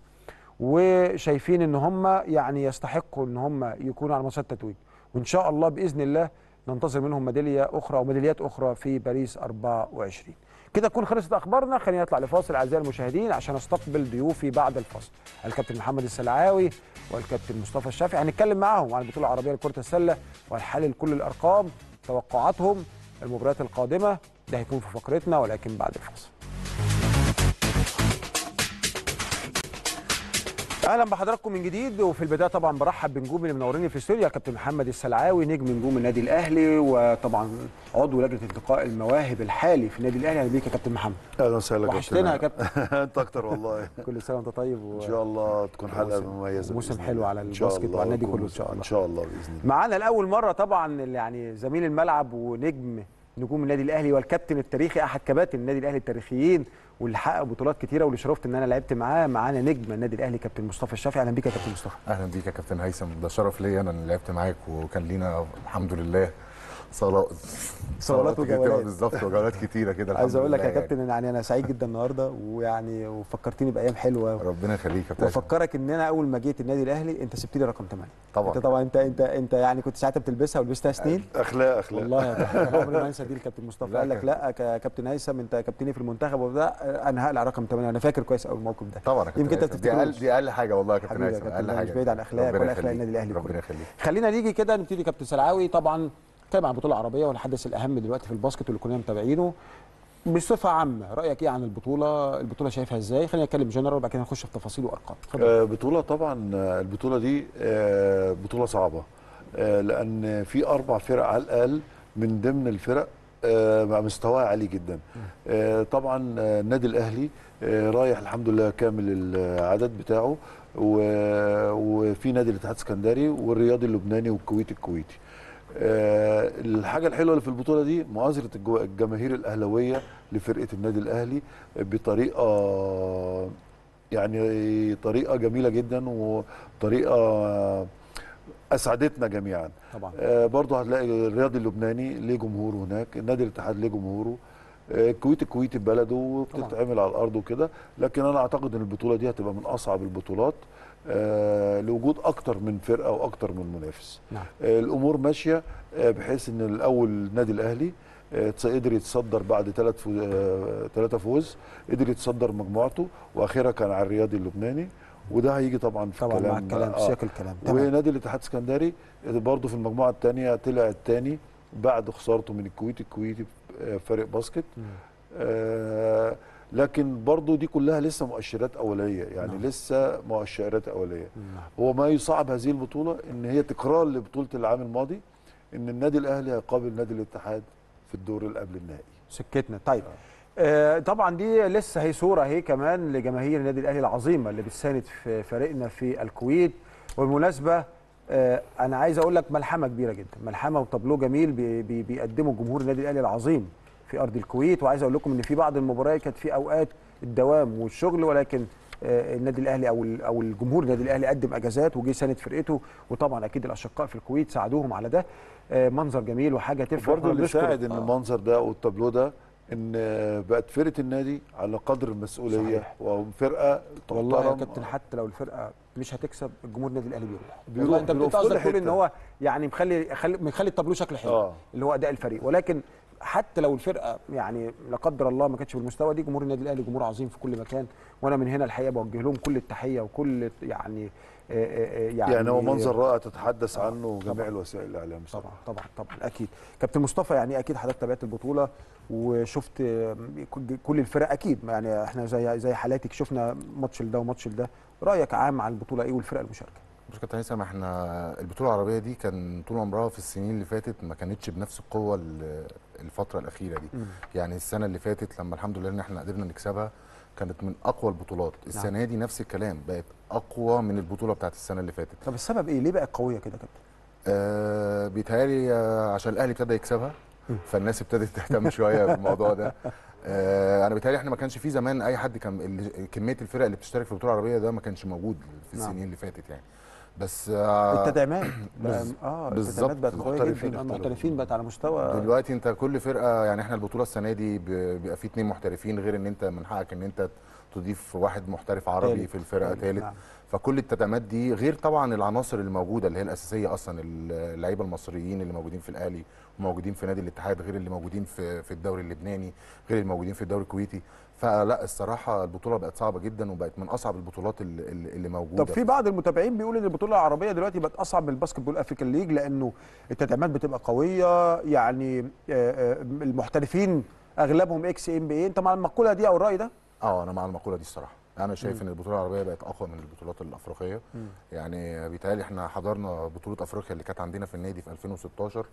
وشايفين إن هم يعني يستحقوا إن هم يكونوا على مسار التتويج، وإن شاء الله بإذن الله ننتظر منهم ميداليه اخرى وميداليات اخرى في باريس أربعة وعشرين. كده تكون خلصت اخبارنا، خلينا نطلع لفاصل اعزائي المشاهدين عشان استقبل ضيوفي بعد الفاصل، الكابتن محمد السلعاوي والكابتن مصطفى الشافعي. هنتكلم معاهم عن البطوله العربيه لكره السله وهنحلل كل الارقام، توقعاتهم، المباريات القادمه. ده هيكون في فقرتنا ولكن بعد الفاصل. اهلا بحضراتكم من جديد، وفي البدايه طبعا برحب بنجوم اللي منوريني في الاستوديو، كابتن محمد السلعاوي نجم نجوم النادي الاهلي وطبعا عضو لجنه انتقاء المواهب الحالي في النادي الاهلي. اهلا بيك يا كابتن محمد. اهلا وسهلا. وحشتنا يا كابتن. انت اكتر والله. كل سنه وانت طيب و... ان شاء الله تكون حلقه مميزه، موسم حلو على الباسكت وعلى النادي كله ان شاء الله. ان شاء الله باذن الله. معانا لاول مره طبعا يعني زميل الملعب ونجم نجوم النادي الاهلي والكابتن التاريخي، احد كباتن النادي الاهلي التاريخيين واللي حقق بطولات كتيره واللي شرفت ان انا لعبت معاه، معانا نجم النادي الاهلي كابتن مصطفى الشافعي. اهلا بيك يا كابتن مصطفى. اهلا بيك يا كابتن هيثم، ده شرف ليا انا اللي لعبت معاك، وكان لينا الحمد لله صلوات صلوات وجولات بالظبط وجولات كتيره كده. عايز اقول لك يا كابتن يعني انا سعيد جدا النهارده، ويعني وفكرتني بايام حلوه. ربنا يخليك يا كابتن. وفكرك ان انا اول ما جيت النادي الاهلي انت سبت لي رقم ثمانية. طبعا انت طبعا انت انت انت يعني كنت ساعتها بتلبسها ولبستها سنين. اخلاق اخلاق والله عمري ما انسى دي الكابتن مصطفى. قال لك لا يا كابتن هيثم انت كابتني في المنتخب وبتاع، انا هقلع رقم ثمانية. انا فاكر كويس قوي الموقف ده. طبعا يمكن انت بتفتكر دي اقل حاجه والله يا كابتن هيثم، اقل حاجه مش بعيد عن اخلاق ولا اخلاق النادي الاهلي. ربنا يخليك. خلينا نيجي كده نبتدي كابتن سلعاوي طبعا نتكلم عن البطوله العربيه والحدث الاهم دلوقتي في الباسكت واللي كنا متابعينه بصفه عامه. رايك ايه عن البطوله؟ البطوله شايفها ازاي؟ خلينا نتكلم جنرال وبعد كده نخش في تفاصيل وارقام. آه بطوله طبعا البطوله دي آه بطوله صعبه، آه لان في اربع فرق على الاقل من ضمن الفرق آه مستواها عالي جدا. آه طبعا النادي الاهلي آه رايح الحمد لله كامل العدد بتاعه، وفي نادي الاتحاد السكندري والرياضي اللبناني والكويت الكويتي. أه الحاجه الحلوه اللي في البطوله دي مؤازره الجماهير الاهلاويه لفرقه النادي الاهلي بطريقه يعني طريقه جميله جدا وطريقه اسعدتنا جميعا طبعا. أه برضه هتلاقي الرياضي اللبناني ليه جمهوره هناك، النادي الاتحاد ليه جمهوره، الكويت الكويتي بلده وبتتعمل على الارض وكده. لكن انا اعتقد ان البطوله دي هتبقى من اصعب البطولات آه لوجود اكتر من فرقه واكتر من منافس. نعم. آه الامور ماشيه آه بحيث ان الاول النادي الاهلي آه قدر يتصدر بعد ثلاث فوز ثلاثه آه فوز، قدر يتصدر مجموعته واخرها كان على الرياضي اللبناني، وده هيجي طبعا في طبعا مع الكلام في سياق الكلام. ونادي الاتحاد السكندري برضه في المجموعه الثانيه طلع الثاني بعد خسارته من الكويت الكويتي فريق باسكت. آه لكن برضو دي كلها لسه مؤشرات اوليه يعني. نعم. لسه مؤشرات اوليه. نعم. هو ما يصعب هذه البطوله ان هي تكرار لبطوله العام الماضي، ان النادي الاهلي هيقابل نادي الاتحاد في الدور اللي قبل النهائي. سكتنا طيب. آه. آه طبعا دي لسه هي صوره اهي كمان لجماهير النادي الاهلي العظيمه اللي بتساند في فريقنا في الكويت. والمناسبه آه انا عايز اقول لك ملحمه كبيره جدا، ملحمه وطابلو جميل بي بي بيقدمه جمهور النادي الاهلي العظيم في ارض الكويت. وعايز اقول لكم ان في بعض المباريات كانت في اوقات الدوام والشغل، ولكن النادي الاهلي او او الجمهور النادي الاهلي قدم اجازات وجه ساند فرقته، وطبعا اكيد الاشقاء في الكويت ساعدوهم على ده. منظر جميل وحاجه تفرح برضه. اللي ساعد ان المنظر ده والتابلو ده ان بقت فرقه النادي على قدر المسؤوليه. صحيح. وفرقه والله يا كابتن حتى لو الفرقه مش هتكسب الجمهور النادي الاهلي بيروح بيروح انت بتقصد تقول ان هو يعني مخلي مخلي التابلو شكله حلو. آه. اللي هو اداء الفريق، ولكن حتى لو الفرقه يعني لا قدر الله ما كانتش بالمستوى دي، جمهور النادي الاهلي جمهور عظيم في كل مكان، وانا من هنا الحقيقه بوجه لهم كل التحيه وكل يعني يعني يعني هو منظر رائع تتحدث عنه جميع الوسائل الاعلاميه. طبعا طبعا طبعا اكيد. كابتن مصطفى، يعني اكيد حضرتك تابعت البطوله وشفت كل الفرق اكيد، يعني احنا زي زي حالاتك شفنا ماتش لده وماتش لده، رايك عام على البطوله ايه والفرق المشاركه؟ بص كابتن هيثم، احنا البطوله العربيه دي كان طول عمرها في السنين اللي فاتت ما كانتش بنفس القوه الفتره الاخيره دي. يعني السنه اللي فاتت لما الحمد لله ان احنا قدرنا نكسبها كانت من اقوى البطولات. السنه دي نفس الكلام، بقت اقوى من البطوله بتاعت السنه اللي فاتت. طب السبب ايه؟ ليه بقت قويه كده كابتن؟ آه بيتهيألي عشان الاهلي ابتدى يكسبها فالناس ابتدت تهتم شويه بالموضوع ده. آه انا بيتهيألي احنا ما كانش في زمان اي حد كان كميه الفرق اللي بتشترك في البطوله العربيه ده ما كانش موجود في السنين اللي فاتت يعني. بس التدعيمات اه التدعيمات بقت قويه جدا، المحترفين بقت على مستوى دلوقتي انت كل فرقه، يعني احنا البطوله السنه دي بيبقى في اثنين محترفين، غير ان انت من حقك ان انت تضيف واحد محترف عربي تالت. في الفرقه ثالث. نعم. فكل التدعيمات دي غير طبعا العناصر الموجوده اللي هي الاساسيه اصلا، اللعيبه المصريين اللي موجودين في الاهلي وموجودين في نادي الاتحاد، غير اللي موجودين في في الدوري اللبناني، غير اللي موجودين في الدوري الكويتي. فلا الصراحه البطوله بقت صعبه جدا وبقت من اصعب البطولات اللي, اللي موجوده. طب في بعض المتابعين بيقول ان البطوله العربيه دلوقتي بقت اصعب من الباسكت بول افريكان ليج لانه التدعيمات بتبقى قويه، يعني المحترفين اغلبهم اكس ام بي اي. انت مع المقوله دي او الراي ده؟ اه انا مع المقوله دي الصراحه. انا شايف ان البطوله العربيه بقت اقوى من البطولات الافريقيه. يعني بيتهيألي احنا حضرنا بطوله افريقيا اللي كانت عندنا في النادي في ألفين وستاشر،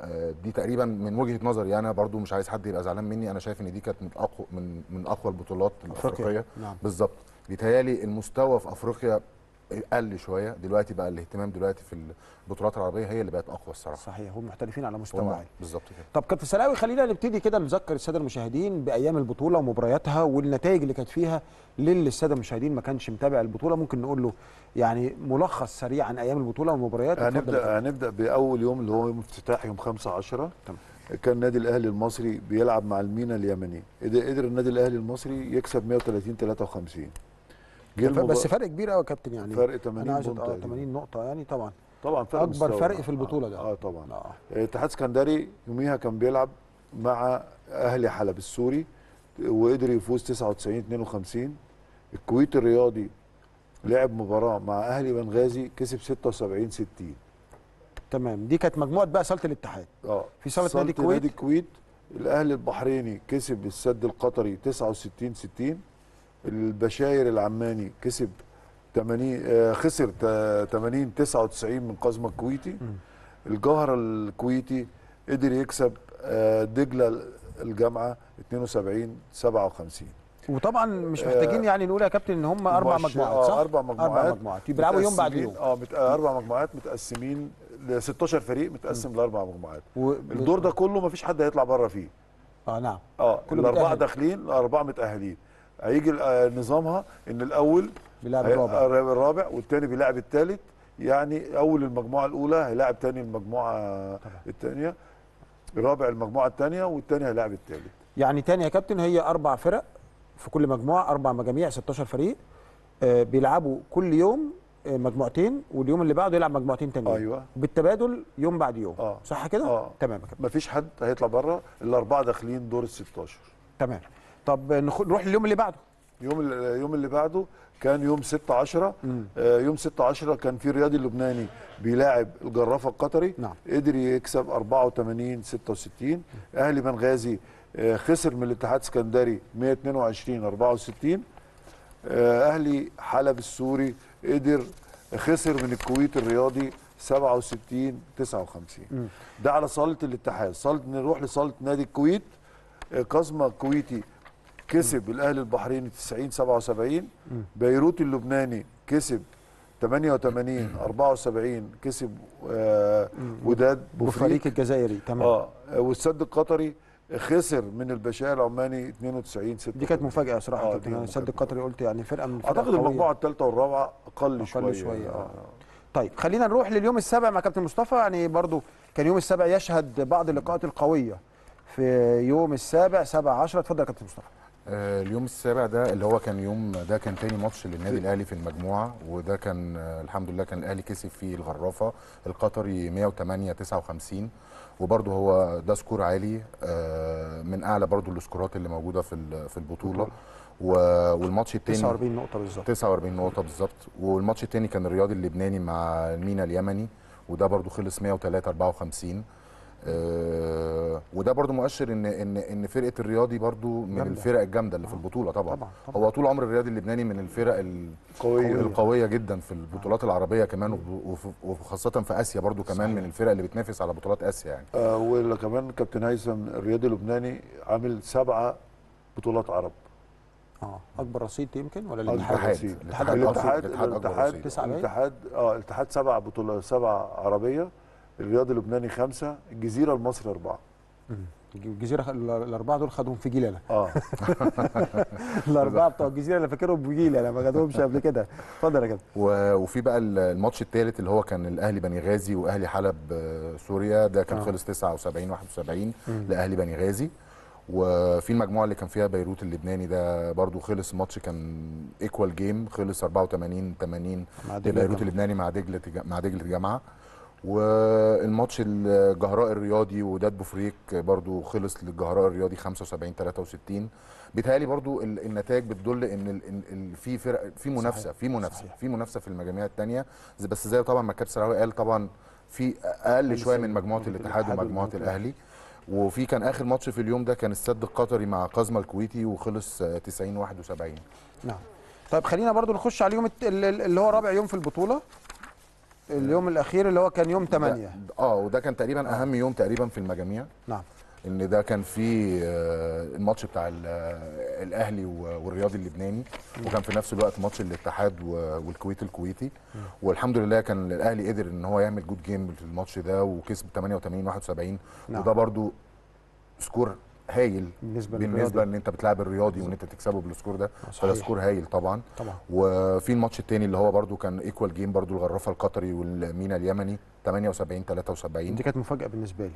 آه دي تقريبا من وجهه نظري انا، يعني برضو مش عايز حد يبقى زعلان مني، انا شايف ان دي كانت من اقوى من من اقوى البطولات الافريقيه. نعم. بالظبط. بيتهيألي المستوى في افريقيا قل شويه دلوقتي، بقى الاهتمام دلوقتي في البطولات العربيه هي اللي بقت اقوى الصراحه. صحيح، والمحترفين على مستوى عالي. بالظبط كده. طب كابتن السلعاوي، خلينا نبتدي كده نذكر الساده المشاهدين بايام البطوله ومبارياتها والنتائج اللي كانت فيها، للي الساده المشاهدين ما كانش متابع البطوله ممكن نقول له يعني ملخص سريع عن ايام البطوله ومباريات. هنبدا هنبدا باول يوم اللي هو يوم افتتاح يوم خمسة عشرة. تمام. كان النادي الاهلي المصري بيلعب مع الميناء اليمني، قدر النادي الاهلي المصري يكسب مية وتلاتين تلاتة وخمسين، بس فرق كبير قوي يا كابتن، يعني فرق تمانين نقطة يعني. طبعا طبعا فرق اكبر فرق في البطولة ده. اه طبعا. الاتحاد السكندري يوميها كان بيلعب مع اهلي حلب السوري وقدر يفوز تسعة وتسعين اتنين وخمسين. الكويت الرياضي لعب مباراة مع اهلي بنغازي كسب ستة وسبعين ستين. تمام. دي كانت مجموعة بقى صالة الاتحاد. اه في صالة نادي الكويت نادي الكويت الاهلي البحريني كسب السد القطري تسعة وستين ستين. البشائر العماني كسب تمانين خسر تمانين تسعة وتسعين من قازم الكويتي. الجهراء الكويتي قدر يكسب دجله الجامعه اتنين وسبعين سبعة وخمسين. وطبعا مش محتاجين يعني نقول يا كابتن ان هم اربع مجموعات، صح؟ اربع مجموعات بيلعبوا يوم بعد يوم. اه اربع مجموعات متقسمين ل ستاشر فريق، متقسم لاربع مجموعات. الدور ده كله ما فيش حد هيطلع بره فيه. اه نعم. اه الاربعه داخلين، الاربعه متاهلين. هيجي نظامها ان الاول بيلعب الرابع الرابع والثاني بيلعب الثالث، يعني اول المجموعه الاولى هيلاعب ثاني المجموعه الثانيه، رابع المجموعه الثانيه، والثاني هيلاعب الثالث. يعني ثاني يا كابتن هي اربع فرق في كل مجموعه، اربع مجاميع ستاشر فريق، آه بيلعبوا كل يوم مجموعتين واليوم اللي بعده يلعب مجموعتين ثانيين. ايوه بالتبادل يوم بعد يوم. آه. صح كده؟ آه. تمام يا كابتن. مفيش حد هيطلع بره، الاربعه داخلين دور ال ستاشر. تمام. طب نروح اليوم اللي بعده. يوم اليوم اللي بعده كان يوم ستة عشرة. آه يوم ستة عشرة كان في الرياضي اللبناني بيلاعب الغرافة القطري. نعم. قدر يكسب اربعة وتمانين ستة وستين. اهلي بنغازي آه خسر من الاتحاد السكندري مية اتنين وعشرين اربعة وستين. آه اهلي حلب السوري قدر خسر من الكويت الرياضي سبعة وستين تسعة وخمسين. ده على صالة الاتحاد. صالة نروح لصالة نادي الكويت. آه قازمة الكويتي كسب الاهلي البحريني تسعين سبعة وسبعين. بيروت اللبناني كسب تمانية وتمانين اربعة وسبعين، كسب آه وداد بوفريك الجزائري. تمام. اه والسد القطري خسر من البشائر العماني اتنين وتسعين ستة وتسعين. دي كانت مفاجاه صراحه. آه السد القطري قلت يعني فرقه من اعتقد المجموعه الثالثه والرابعه اقل شويه. اقل شويه. آه. طيب خلينا نروح لليوم السابع مع كابتن مصطفى. يعني برضو كان يوم السابع يشهد بعض اللقاءات القويه. في يوم السابع سبعة عشرة اتفضل يا كابتن مصطفى. اليوم السابع ده اللي هو كان يوم ده كان تاني ماتش للنادي الاهلي في المجموعه، وده كان الحمد لله كان الاهلي كسب فيه الغرافه القطري مية وتمانية تسعة وخمسين، وبرده هو ده سكور عالي من اعلى برده السكورات اللي موجوده في في البطوله. والماتش التاني تسعة وأربعين نقطه بالظبط، تسعة وأربعين نقطه بالظبط. والماتش التاني كان الرياضي اللبناني مع الميناء اليمني، وده برده خلص مية وتلاتة أربعة وخمسين. أه وده برضو مؤشر ان ان ان فرقه الرياضي برضو من جمدة. الفرق الجامده اللي في البطوله طبعا. طبعا, طبعا. هو طول عمر الرياضي اللبناني من الفرق القويه القويه جدا في البطولات العربيه كمان، وخاصه في اسيا برضو كمان. صحيح. من الفرق اللي بتنافس على بطولات اسيا يعني. آه وكمان كابتن هيثم الرياضي اللبناني عامل سبعه بطولات عرب. اه اكبر رصيد يمكن ولا الاتحاد؟ الاتحاد الاتحاد الاتحاد الاتحاد اه الاتحاد سبع بطولات، سبعه عربيه. الرياضي اللبناني خمسة، الجزيرة المصري أربعة. الجزيرة الأربعة دول خدهم في جيلة أنا. اه الأربعة بتوع الجزيرة أنا فاكرهم في جيلة أنا، ما خدهمش قبل كده. اتفضل يا كابتن. وفي بقى الماتش الثالث اللي هو كان الأهلي بنغازي وأهلي حلب سوريا، ده كان آه. خلص تسعة وسبعين واحد وسبعين لأهلي بنغازي. وفي المجموعة اللي كان فيها بيروت اللبناني، ده برضو خلص ماتش كان إيكوال جيم، خلص أربعة وتمانين تمانين بيروت اللبناني مع دجلة مع دجلة الجامعة. والماتش الجهراء الرياضي وداد بوفريك برضو خلص للجهراء الرياضي خمسة وسبعين تلاتة وستين. بيتهيألي برضو النتائج بتدل ان في فرق، في منافسه في منافسه في منافسه في المجاميع الثانيه، بس زي طبعا ما الكابتن السلعاوي قال طبعا في اقل شويه من مجموعه الاتحاد ومجموعه الاهلي. وفي كان اخر ماتش في اليوم ده كان السد القطري مع قازم الكويتي، وخلص تسعين واحد وسبعين. نعم. طيب خلينا برضو نخش على اليوم اللي هو رابع يوم في البطوله، اليوم الاخير اللي هو كان يوم تمانية. اه وده كان تقريبا اهم يوم تقريبا في المجاميع. نعم. ان ده كان فيه الماتش بتاع الاهلي والرياضي اللبناني، وكان في نفس الوقت ماتش الاتحاد والكويت الكويتي. والحمد لله كان الاهلي قدر ان هو يعمل جود جيم في الماتش ده، وكسب تمانية وتمانين واحد وسبعين. نعم. وده برضو سكور هايل بالنسبه, بالنسبة ان انت بتلعب الرياضي وان انت تكسبه بالسكور ده، فده سكور هايل طبعا. طبعا. وفي الماتش الثاني اللي هو برده كان ايكوال جيم، برده الغرافه القطري والمينا اليمني تمانية وسبعين تلاتة وسبعين. دي كانت مفاجاه بالنسبه لي.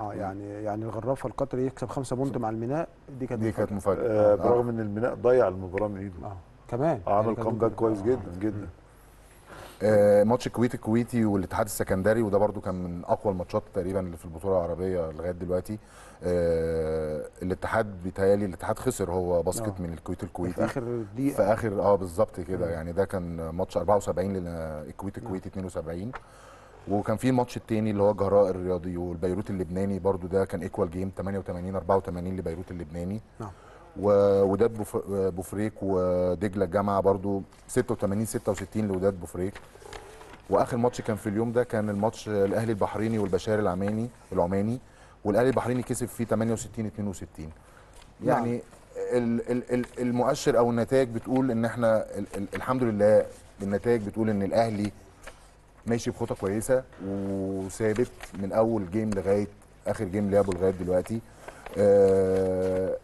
اه يعني يعني الغرافه القطري يكسب خمسة بونت مع الميناء، دي كانت دي كانت مفاجاه. آه برغم ان الميناء ضيع المباراه من ايده. اه كمان عمل كومباك كويس جدا جدا. آه ماتش الكويت الكويتي والاتحاد السكندري، وده برده كان من اقوى الماتشات تقريبا اللي في البطوله العربيه لغايه دلوقتي. آه الاتحاد بيتهيألي الاتحاد خسر هو باسكت آه. من الكويت الكويتي في اخر دقيقه، في اخر اه بالظبط كده. آه. يعني ده كان ماتش أربعة وسبعين للكويت الكويتي اتنين وسبعين. وكان في الماتش الثاني اللي هو جهراء الرياضي والبيروت اللبناني، برده ده كان ايكوال جيم تمانية وتمانين أربعة وتمانين لبيروت اللبناني. نعم. ووداد بوفريك ودجله الجامعه برضو ستة وتمانين ستة وستين لوداد بوفريك. واخر ماتش كان في اليوم ده كان الماتش الاهلي البحريني والبشائر العماني العماني والاهلي البحريني كسب فيه تمانية وستين اتنين وستين. يعني نعم. المؤشر او النتائج بتقول ان احنا الحمد لله، النتائج بتقول ان الاهلي ماشي بخطه كويسه وثابت من اول جيم لغايه اخر جيم لعبه لغايه دلوقتي. أه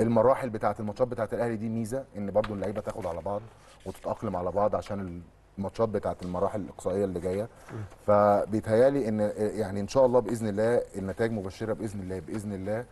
المراحل بتاعه الماتشات بتاعه الاهلي دي ميزه، ان برضو اللعيبه تاخد على بعض وتتاقلم على بعض عشان الماتشات بتاعه المراحل الاقصائيه اللي جايه. فبيتهيالي ان يعني ان شاء الله باذن الله النتائج مبشره باذن الله باذن الله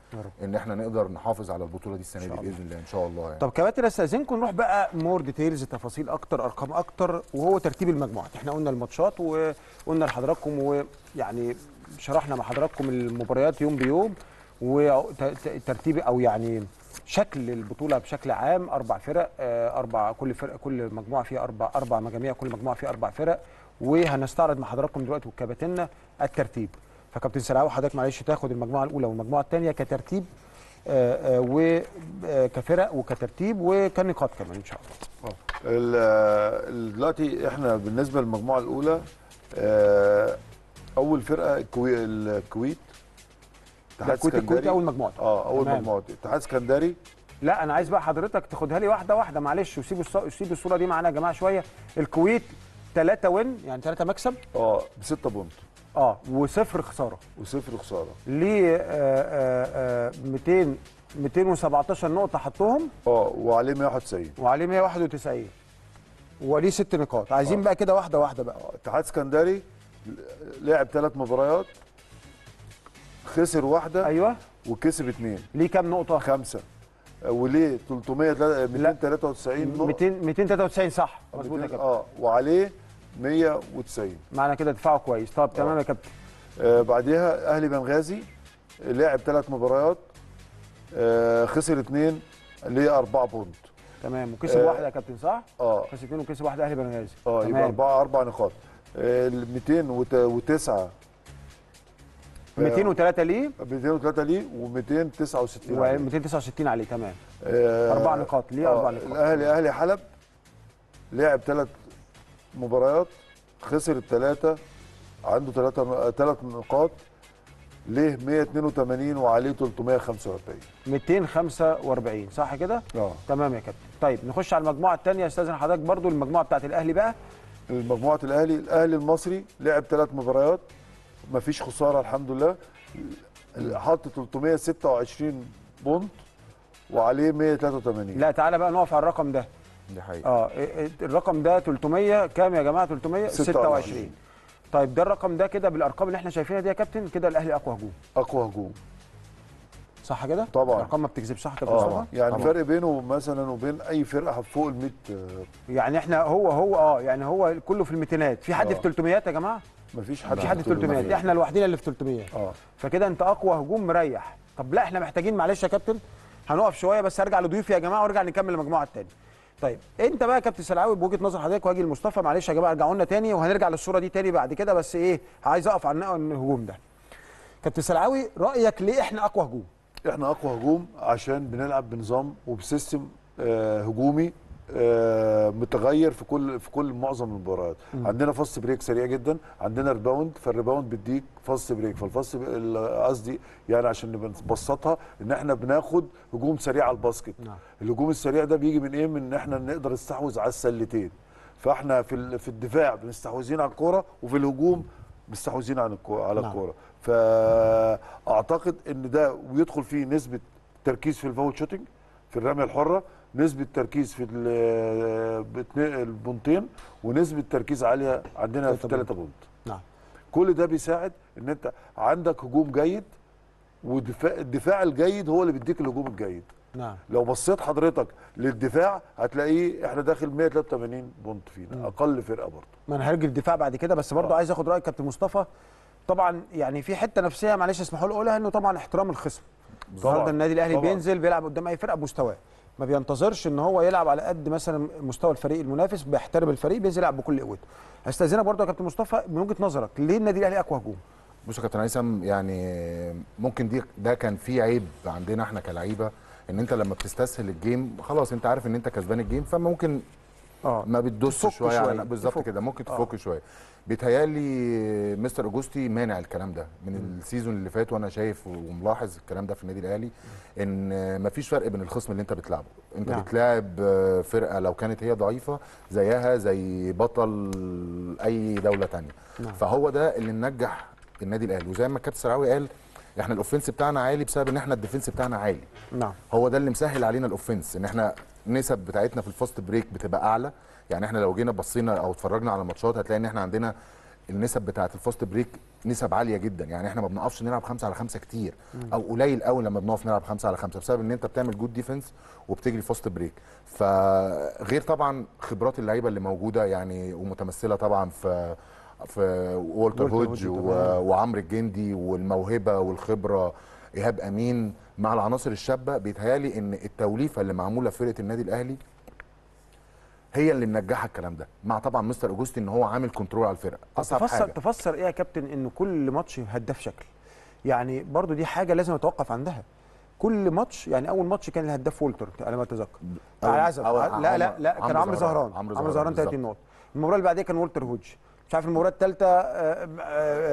ان احنا نقدر نحافظ على البطوله دي السنه دي باذن الله ان شاء الله يعني. طب كابتن استاذنكم نروح بقى مور ديتيلز، تفاصيل اكتر، ارقام اكتر، وهو ترتيب المجموعات. احنا قلنا الماتشات وقلنا لحضراتكم، ويعني شرحنا مع حضراتكم المباريات يوم بيوم وترتيب او يعني شكل البطوله بشكل عام. اربع فرق، اربع كل فرقه كل مجموعه فيها اربع اربع مجاميع، كل مجموعه فيها اربع فرق. وهنستعرض مع حضراتكم دلوقتي وكباتننا الترتيب. فكابتن سلعاوي حضرتك معلش تاخد المجموعه الاولى والمجموعه الثانيه كترتيب وكفرق وكترتيب وكنقاط كمان ان شاء الله. دلوقتي احنا بالنسبه للمجموعه الاولى، اول فرقه الكويت الكويت الكويتي اول مجموعه. اه اول مجموعه الاتحاد السكندري. لا انا عايز بقى حضرتك تاخدها لي واحده واحده معلش، وسيبوا سيبوا الصوره دي معانا يا جماعه شويه. الكويت ثلاثة وين، يعني ثلاثة مكسب اه بستة بونت اه وصفر خساره وصفر خساره ليه. ميتين ميتين وسبعتاشر نقطه حطهم اه وعليه مية وواحد وتسعين وعليه مية وواحد وتسعين وليه ست نقاط. عايزين أوه. بقى كده واحده واحده بقى. الاتحاد السكندري لعب ثلاث مباريات، خسر واحدة ايوه وكسب اثنين، ليه كام نقطة؟ خمسة. وليه ثلاثمائة وثلاثة وتسعين نقطة؟ مئتين وثلاثة وتسعين صح مظبوط يا كابتن. اه وعليه مئة وتسعين، معنى كده دفاعه كويس. طب آه. تمام يا كابتن. آه بعديها أهلي بنغازي لعب ثلاث مباريات، آه خسر اثنين ليه أربعة بونت. تمام وكسب آه. واحدة يا كابتن صح؟ اه خسر اثنين وكسب واحدة أهلي بنغازي. اه يبقى أربعة أربع نقاط. آه مئتين وتسعة مئتين وثلاثة ليه مئتين وثلاثة ليه و269 عليه مئتين وتسعة وستين عليه. تمام آه أربع نقاط ليه آه أربع نقاط. الأهلي أهلي حلب لعب ثلاث مباريات، خسر الثلاثة، عنده ثلاثة ثلاث نقاط ليه مئة واثنين وثمانين وعليه ثلاثمائة وخمسة وأربعين مئتين وخمسة وأربعين صح كده؟ اه تمام يا كابتن. طيب نخش على المجموعة الثانية يا أستاذنا حضرتك، برضو المجموعة بتاعت الأهلي بقى. مجموعة الأهلي الأهلي المصري لعب ثلاث مباريات ما فيش خساره الحمد لله، حط ثلاثمائة وستة وعشرين بونت وعليه مئة وثلاثة وثمانين. لا تعالى بقى نقف على الرقم ده، دي حقيقة اه الرقم ده ثلاثمائة كام يا جماعه؟ ثلاثمائة وستة وعشرين. طيب ده الرقم ده كده بالارقام اللي احنا شايفينها دي يا كابتن كده الاهلي اقوى هجوم اقوى هجوم صح كده؟ طبعا الارقام ما بتكذبش صح كده آه. يعني الفرق بينه مثلا وبين اي فرقه فوق ال مئة، يعني احنا هو هو اه يعني هو كله في الميتينات، في حد آه. في ثلاثمائة يا جماعه؟ مفيش حد في حد ثلاثمائة، احنا لوحدينا اللي في ثلاثمائة اه فكده انت اقوى هجوم مريح. طب لا احنا محتاجين معلش يا كابتن هنقف شويه بس هرجع لضيوفي يا جماعه وارجع نكمل المجموعه الثانيه. طيب انت بقى يا كابتن سلعاوي بوجهه نظر حضرتك واجي لمصطفى معلش يا جماعه ارجعوا لنا ثاني وهنرجع للصوره دي ثاني بعد كده، بس ايه عايز اقف على نقل الهجوم ده. كابتن سلعاوي رايك ليه احنا اقوى هجوم؟ احنا اقوى هجوم عشان بنلعب بنظام وبسيستم آه هجومي آه متغير في كل في كل معظم المباريات. عندنا فاست بريك سريع جدا، عندنا ريباوند، فالريباوند بيديك فاست بريك، فالفاست قصدي يعني عشان نبسطها ان احنا بناخد هجوم سريع على الباسكت. نعم. الهجوم السريع ده بيجي من ايه؟ من ان احنا نقدر نستحوذ على السلتين، فاحنا في في الدفاع مستحوذين على الكوره وفي الهجوم مستحوذين على الكوره على الكوره. فاعتقد ان ده ويدخل فيه نسبه تركيز في الفاول شوتنج في الرميه الحره، نسبة تركيز في البونتين، ونسبة تركيز عالية عندنا في ثلاثة بونت. نعم. كل ده بيساعد ان انت عندك هجوم جيد، والدفاع الجيد هو اللي بيديك الهجوم الجيد. نعم. لو بصيت حضرتك للدفاع هتلاقيه احنا داخل مئة وثلاثة وثمانين بونت فينا، م. اقل فرقة برضه. ما انا هرجع الدفاع بعد كده بس برضه آه. عايز اخد رأيك كابتن مصطفى. طبعا يعني في حتة نفسية معلش اسمحوا لي اقولها، انه طبعا احترام الخصم. النهارده النادي الاهلي بينزل بيلعب قدام اي فرقة بمستواه. ما بينتظرش ان هو يلعب على قد مثلا مستوى الفريق المنافس، بيحترم الفريق بينزل يلعب بكل قوته. هستاذنك برضه يا كابتن مصطفى من وجهه نظرك ليه النادي الاهلي اقوى هجوم؟ بص يا كابتن هيثم، يعني ممكن دي ده كان فيه عيب عندنا احنا كلعيبه، ان انت لما بتستسهل الجيم خلاص انت عارف ان انت كسبان الجيم، فممكن اه ما بتدوسش شويه, شوية. يعني بالظبط كده ممكن تفك آه. شويه. بيتهيألي مستر أوجوستي مانع الكلام ده من السيزون اللي فات، وانا شايف وملاحظ الكلام ده في النادي الاهلي ان مفيش فرق بين الخصم اللي انت بتلعبه، انت نعم. بتلعب فرقه لو كانت هي ضعيفه زيها زي بطل اي دوله ثانيه. نعم. فهو ده اللي نجح النادي الاهلي، وزي ما الكابتن سلعاوي قال احنا الاوفنس بتاعنا عالي بسبب ان احنا الديفنس بتاعنا عالي. نعم. هو ده اللي مسهل علينا الاوفنس، ان احنا النسب بتاعتنا في الفاست بريك بتبقى اعلى. يعني احنا لو جينا بصينا او اتفرجنا على الماتشات هتلاقي ان احنا عندنا النسب بتاعه الفاست بريك نسب عاليه جدا، يعني احنا ما بنقفش نلعب خمسة على خمسة كتير او قليل قوي لما بنقف نلعب خمسة على خمسة بسبب ان انت بتعمل جود ديفنس وبتجري فاست بريك. فغير طبعا خبرات اللعيبه اللي موجوده يعني ومتمثله طبعا في في والتر هودج وعمرو الجندي والموهبه والخبره ايهاب امين مع العناصر الشابه. بيتهيالي ان التوليفه اللي معموله في فرقه النادي الاهلي هي اللي منجحه الكلام ده، مع طبعا مستر أوجوستي ان هو عامل كنترول على الفرقه. اصعب تفسر حاجه تفسر ايه يا كابتن ان كل ماتش هداف شكل؟ يعني برضو دي حاجه لازم نتوقف عندها. كل ماتش يعني اول ماتش كان الهداف والتر على ما اتذكر على عزم لا لا لا كان عمرو زهران عمرو زهران ثلاثين نقطه. المباراه اللي بعديها كان والتر هودج، مش عارف المباراه الثالثه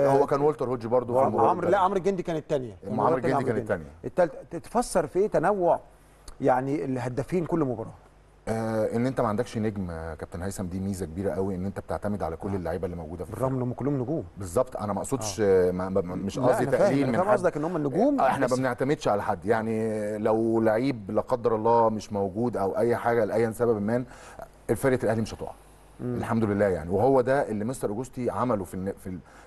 هو كان والتر هودج برضو عمرو لا عمرو الجندي كان الثانيه عمرو الجندي كان الثانيه الثالثه. تفسر في ايه تنوع يعني الهدافين كل مباراه؟ ان انت ما عندكش نجم يا كابتن هيثم، دي ميزه كبيره قوي ان انت بتعتمد على كل اللعيبه اللي موجوده في الرغم ان كلهم نجوم. بالظبط انا ما اقصدش آه. مش قصدي تقليل من حد، انا قصدك ان هم النجوم احنا ما بنعتمدش على حد. يعني لو لعيب لا قدر الله مش موجود او اي حاجه لاي سبب ما فرقه الاهلي مش هتقع الحمد لله يعني، وهو ده اللي مستر أوجوستي عمله في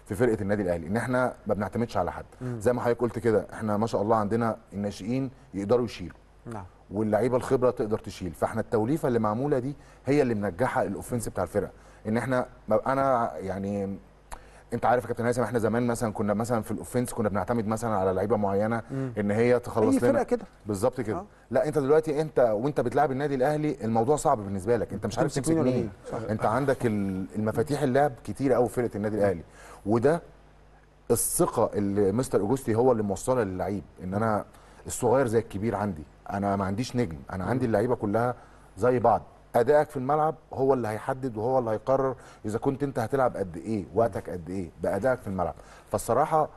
في فرقه النادي الاهلي، ان احنا ما بنعتمدش على حد. مم. زي ما حضرتك قلت كده احنا ما شاء الله عندنا الناشئين يقدروا يشيلوا. نعم. واللعيبه الخبره تقدر تشيل. فاحنا التوليفه اللي معموله دي هي اللي منجحه الاوفنس بتاع الفرقه، ان احنا انا يعني انت عارف يا كابتن هيثم احنا زمان مثلا كنا مثلا في الاوفنس كنا بنعتمد مثلا على لعيبه معينه مم. ان هي تخلص لنا الفرقه كده بالظبط كده آه. لا انت دلوقتي انت وانت بتلعب النادي الاهلي الموضوع صعب بالنسبه لك، انت مش عارف تمسك مين، انت عندك المفاتيح اللعب كتيره قوي فرقه النادي الاهلي، وده الثقه اللي مستر اوجوستي هو اللي موصلها للعيب، ان انا الصغير زي الكبير عندي، انا ما عنديش نجم، انا عندي اللعيبه كلها زي بعض، ادائك في الملعب هو اللي هيحدد وهو اللي هيقرر اذا كنت انت هتلعب قد ايه، وقتك قد ايه بادائك في الملعب. فالصراحه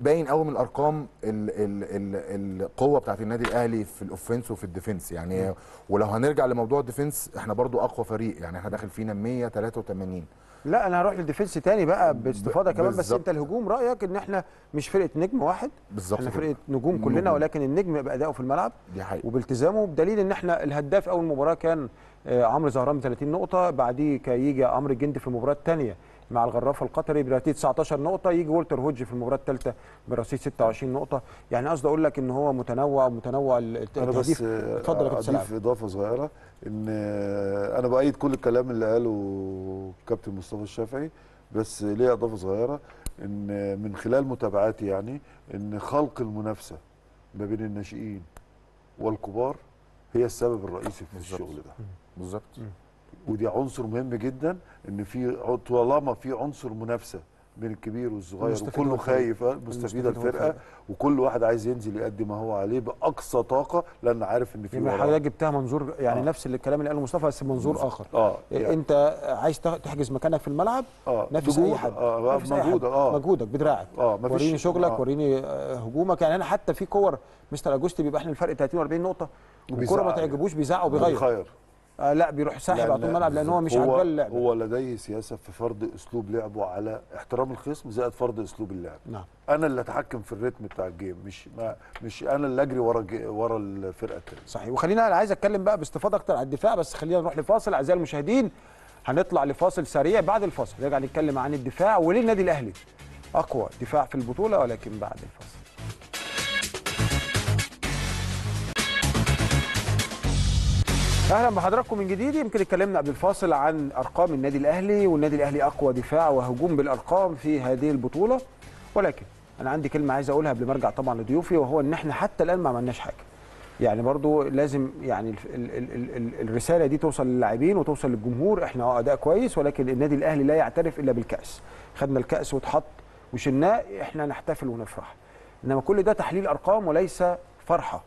باين قوي من الارقام ال ال ال القوه بتاعت النادي الاهلي في الاوفنس وفي الديفنس يعني. ولو هنرجع لموضوع الديفنس احنا برضو اقوى فريق يعني، احنا داخل فينا مية تلاتة وتمانين. لا انا هروح للديفنس تاني بقى باستفاضه كمان، بس انت الهجوم رايك ان احنا مش فرقه نجم واحد، احنا فرقه نجوم كلنا نجوم. ولكن النجم بادائه في الملعب وبالتزامه، بدليل ان احنا الهداف اول مباراه كان عمرو زهران تلاتين نقطه، بعديه كان يجي عمرو الجندي في المباراه الثانيه مع الغرافه القطري برصيد تسعتاشر نقطه، يجي والتر هودج في المباراه الثالثه برصيد ستة وعشرين نقطه. يعني قصدي اقول لك ان هو متنوع متنوع التضيف. اتفضل يا كابتن. اضيف اضافه صغيره ان انا بايد كل الكلام اللي قاله كابتن مصطفى الشافعي، بس ليه اضافه صغيره ان من خلال متابعاتي يعني ان خلق المنافسه ما بين الناشئين والكبار هي السبب الرئيسي في بالزبط. الشغل ده بالظبط، ودي عنصر مهم جدا، ان في طالما في عنصر منافسه بين الكبير والصغير وكله خايف مستفيده الفرقه، وكل واحد عايز ينزل يقدم ما هو عليه باقصى طاقه، لان عارف ان في يعني حضرتك جبتها منظور يعني آه. نفس الكلام اللي قاله مصطفى بس منظور مصطفى. اخر آه. يعني. انت عايز تحجز مكانك في الملعب آه. نفس اي حد آه. نفس مجهودك آه. مجهودك بدراعك آه. وريني شغلك آه. وريني هجومك يعني. انا حتى في كور مستر اجوستي بيبقى احنا الفرق تلاتين واربعين نقطه، والكوره ما تعجبوش بيزعق وبيغير آه لا بيروح ساحب على طول الملعب، لان هو مش عاجبه اللعب. هو لديه سياسه في فرض اسلوب لعبه على احترام الخصم زائد فرض اسلوب اللعب. نعم. انا اللي اتحكم في الريتم بتاع الجيم، مش ما مش انا اللي اجري ورا ورا الفرقه الثانيه. صحيح. وخلينا انا عايز اتكلم بقى باستفاضه اكتر على الدفاع، بس خلينا نروح لفاصل اعزائي المشاهدين. هنطلع لفاصل سريع، بعد الفاصل نرجع نتكلم عن الدفاع وليه النادي الاهلي اقوى دفاع في البطوله، ولكن بعد الفاصل. اهلا بحضراتكم من جديد. يمكن اتكلمنا قبل الفاصل عن ارقام النادي الاهلي، والنادي الاهلي اقوى دفاع وهجوم بالارقام في هذه البطوله، ولكن انا عندي كلمه عايز اقولها قبل ما ارجع طبعا لضيوفي، وهو ان احنا حتى الان ما عملناش حاجه يعني. برضو لازم يعني ال ال ال الرساله دي توصل للاعبين وتوصل للجمهور. احنا اداء كويس، ولكن النادي الاهلي لا يعترف الا بالكاس. خدنا الكاس واتحط وشلناه، احنا نحتفل ونفرح، انما كل ده تحليل ارقام وليس فرحه.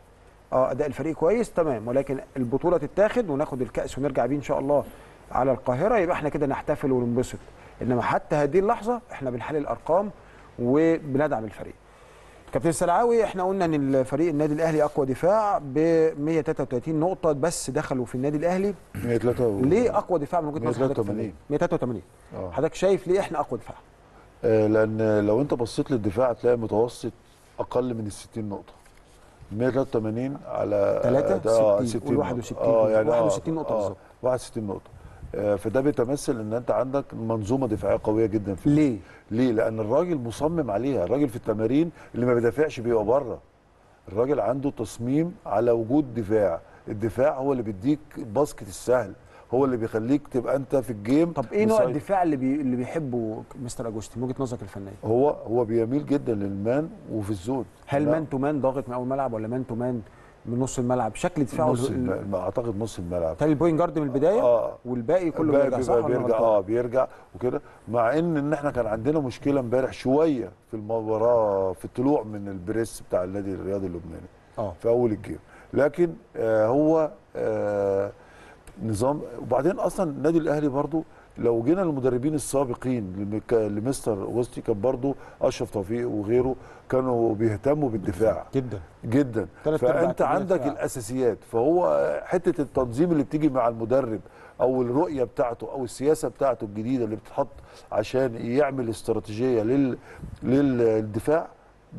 اه اداء الفريق كويس تمام، ولكن البطوله تتاخد وناخد الكاس ونرجع بيه ان شاء الله على القاهره، يبقى احنا كده نحتفل وننبسط. انما حتى هذه اللحظه احنا بنحلل الارقام وبندعم الفريق. كابتن السلعاوي، احنا قلنا ان الفريق النادي الاهلي اقوى دفاع ب مية تلاتة وتلاتين نقطه بس دخلوا في النادي الاهلي. مية تلاتة وتمانين ليه اقوى دفاع من وجهه نظرك؟ مية تلاتة وتمانين. حضرتك شايف ليه احنا اقوى دفاع؟ آه لان لو انت بصيت للدفاع هتلاقي متوسط اقل من ال ستين نقطه. مية تلاتة وتمانين على تلاتة وستين واحد وستين اه يعني واحد وستين نقطه بالظبط. واحد وستين نقطه آه فده بيتمثل ان انت عندك منظومه دفاعيه قويه جدا فيه. ليه؟ ليه؟ لان الراجل مصمم عليها. الراجل في التمارين اللي ما بيدافعش بيبقى بره، الراجل عنده تصميم على وجود دفاع. الدفاع هو اللي بيديك الباسكت السهل، هو اللي بيخليك تبقى انت في الجيم. طب ايه نوع الدفاع اللي بي... اللي بيحبه مستر اجوستي من وجهه نظرك الفنيه؟ هو هو بيميل جدا للمان وفي الزون. هل مان تو مان ضاغط من اول ملعب، ولا مان تو مان من نص الملعب؟ شكل دفاعه نص الم... اعتقد نص الملعب. تاني البوينت جارد من البدايه آه. والباقي كله بيرجع صح ولا بيرجع اه بيرجع وكده. مع ان ان احنا كان عندنا مشكله امبارح شويه في المباراه في الطلوع من البريس بتاع النادي الرياضي اللبناني آه. في اول الجيم، لكن آه هو آه نظام. وبعدين اصلا النادي الاهلي برضو لو جينا للمدربين السابقين لمستر اوجوستي كان برضو اشرف توفيق وغيره كانوا بيهتموا بالدفاع جدا جدا. فانت عندك الاساسيات، فهو حته التنظيم اللي بتيجي مع المدرب او الرؤيه بتاعته او السياسه بتاعته الجديده اللي بتتحط عشان يعمل استراتيجيه لل للدفاع